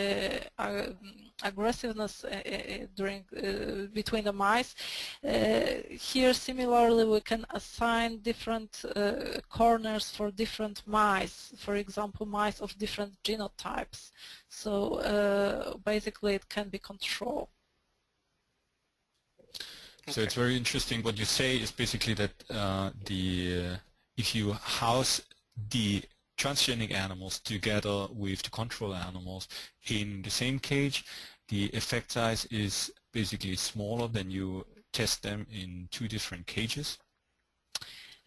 ag aggressiveness uh, during uh, between the mice. Uh, here, similarly, we can assign different uh, corners for different mice. For example, mice of different genotypes. So uh, basically, it can be controlled. So it's very interesting. What you say is basically that uh, the uh, if you house the transgenic animals together with the control animals in the same cage, the effect size is basically smaller than you test them in two different cages.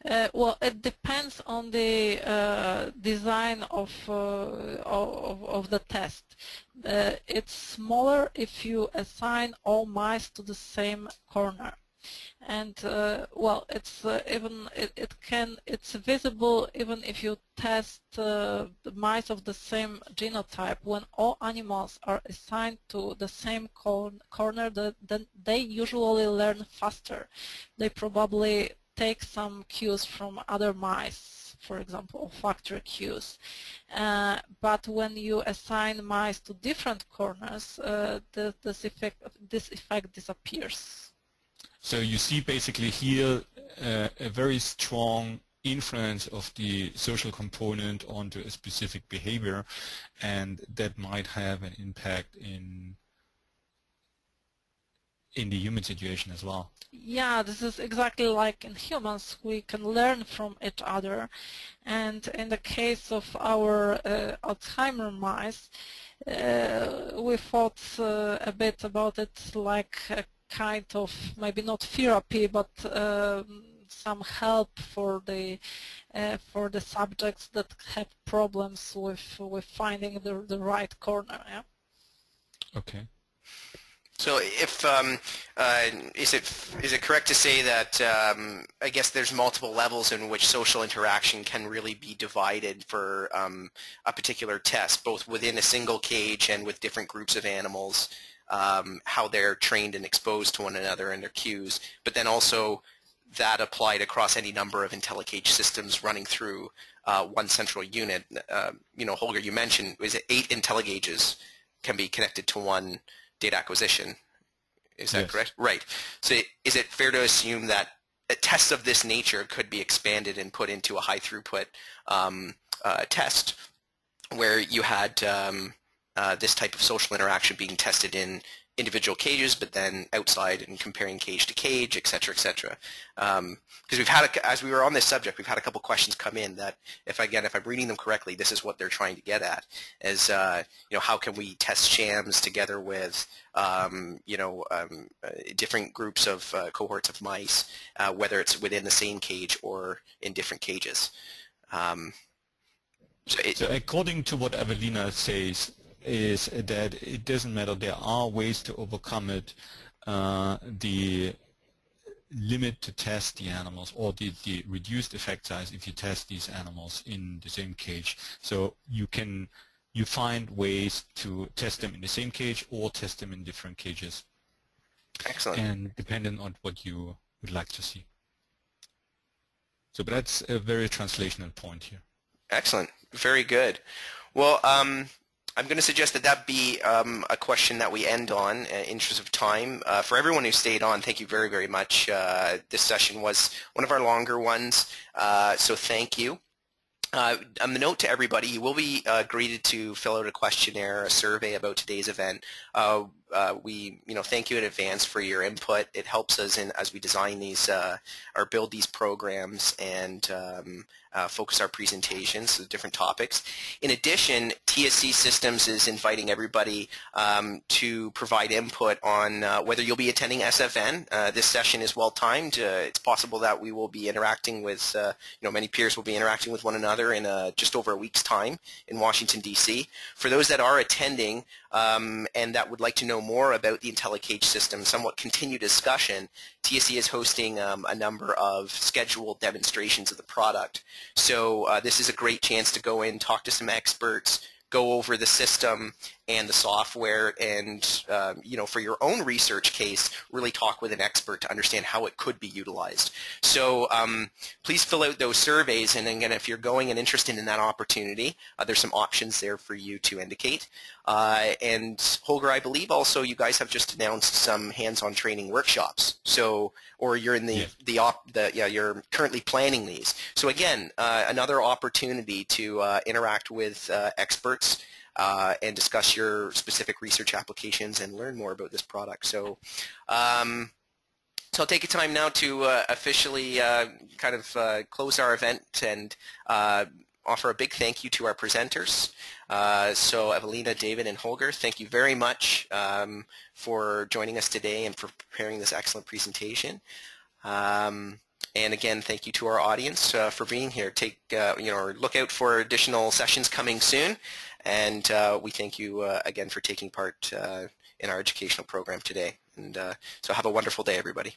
Uh, well, it depends on the uh, design of, uh, of of the test. Uh, it's smaller if you assign all mice to the same corner, and uh, well, it's uh, even it, it can it's visible even if you test uh, the mice of the same genotype. When all animals are assigned to the same cor corner, the, the, they usually learn faster. They probably take some cues from other mice, for example, olfactory cues. Uh, but when you assign mice to different corners, uh, the, this effect this effect disappears. So you see basically here uh, a very strong influence of the social component onto a specific behavior, and that might have an impact in in the human situation as well. Yeah, this is exactly like in humans. We can learn from each other, and in the case of our uh, Alzheimer mice, uh, we thought uh, a bit about it like a kind of, maybe not therapy, but um, some help for the uh, for the subjects that have problems with with finding the the right corner. Yeah. Okay. So, if um, uh, is it is it correct to say that um, I guess there's multiple levels in which social interaction can really be divided for um, a particular test, both within a single cage and with different groups of animals, um, how they're trained and exposed to one another and their cues, but then also that applied across any number of IntelliCage systems running through uh, one central unit. Uh, you know, Holger, you mentioned is it eight IntelliCages can be connected to one data acquisition, is that yes. correct? Right. So is it fair to assume that a test of this nature could be expanded and put into a high throughput um, uh, test where you had um, uh, this type of social interaction being tested in individual cages but then outside and comparing cage to cage, et cetera, et cetera? Because um, we've had, a, as we were on this subject, we've had a couple questions come in that, if again, if I'm reading them correctly, this is what they're trying to get at, is, uh, you know, how can we test shams together with, um, you know, um, uh, different groups of uh, cohorts of mice, uh, whether it's within the same cage or in different cages. Um, so, it, so according to what Ewelina says, is that it doesn't matter. There are ways to overcome it, uh, the limit to test the animals or the, the reduced effect size if you test these animals in the same cage. So you can you find ways to test them in the same cage or test them in different cages. Excellent. And depending on what you would like to see. So but that's a very translational point here. Excellent. Very good. Well, um, I'm going to suggest that that be um, a question that we end on in the interest of time. Uh, for everyone who stayed on, thank you very, very much. Uh, this session was one of our longer ones, uh, so thank you. Uh, a note to everybody, you will be uh, greeted to fill out a questionnaire, a survey about today's event. Uh, uh, we, you know, thank you in advance for your input. It helps us in as we design these uh, or build these programs and um, uh, focus our presentations to different topics. In addition, T S E Systems is inviting everybody um, to provide input on uh, whether you'll be attending S F N. Uh, this session is well-timed. Uh, it's possible that we will be interacting with, uh, you know, many peers will be interacting with one another in uh, just over a week's time in Washington, D C For those that are attending um, and that would like to know more about the IntelliCage system, somewhat continue discussion, T S E is hosting um, a number of scheduled demonstrations of the product. So uh, this is a great chance to go in, talk to some experts, go over the system and the software, and um, you know, for your own research case, really talk with an expert to understand how it could be utilized. So um, please fill out those surveys, and again, if you're going and interested in that opportunity, uh, there's some options there for you to indicate. Uh, and Holger, I believe also you guys have just announced some hands-on training workshops. So, or you're in the yeah. the, op the yeah, you're currently planning these. So again, uh, another opportunity to uh, interact with uh, experts. Uh, and discuss your specific research applications and learn more about this product. So, um, so I'll take a time now to uh, officially uh, kind of uh, close our event and uh, offer a big thank you to our presenters. Uh, so, Ewelina, David, and Holger, thank you very much um, for joining us today and for preparing this excellent presentation. Um, And again, thank you to our audience uh, for being here. Take, uh, you know, or look out for additional sessions coming soon. And uh, we thank you uh, again for taking part uh, in our educational program today. And uh, so have a wonderful day, everybody.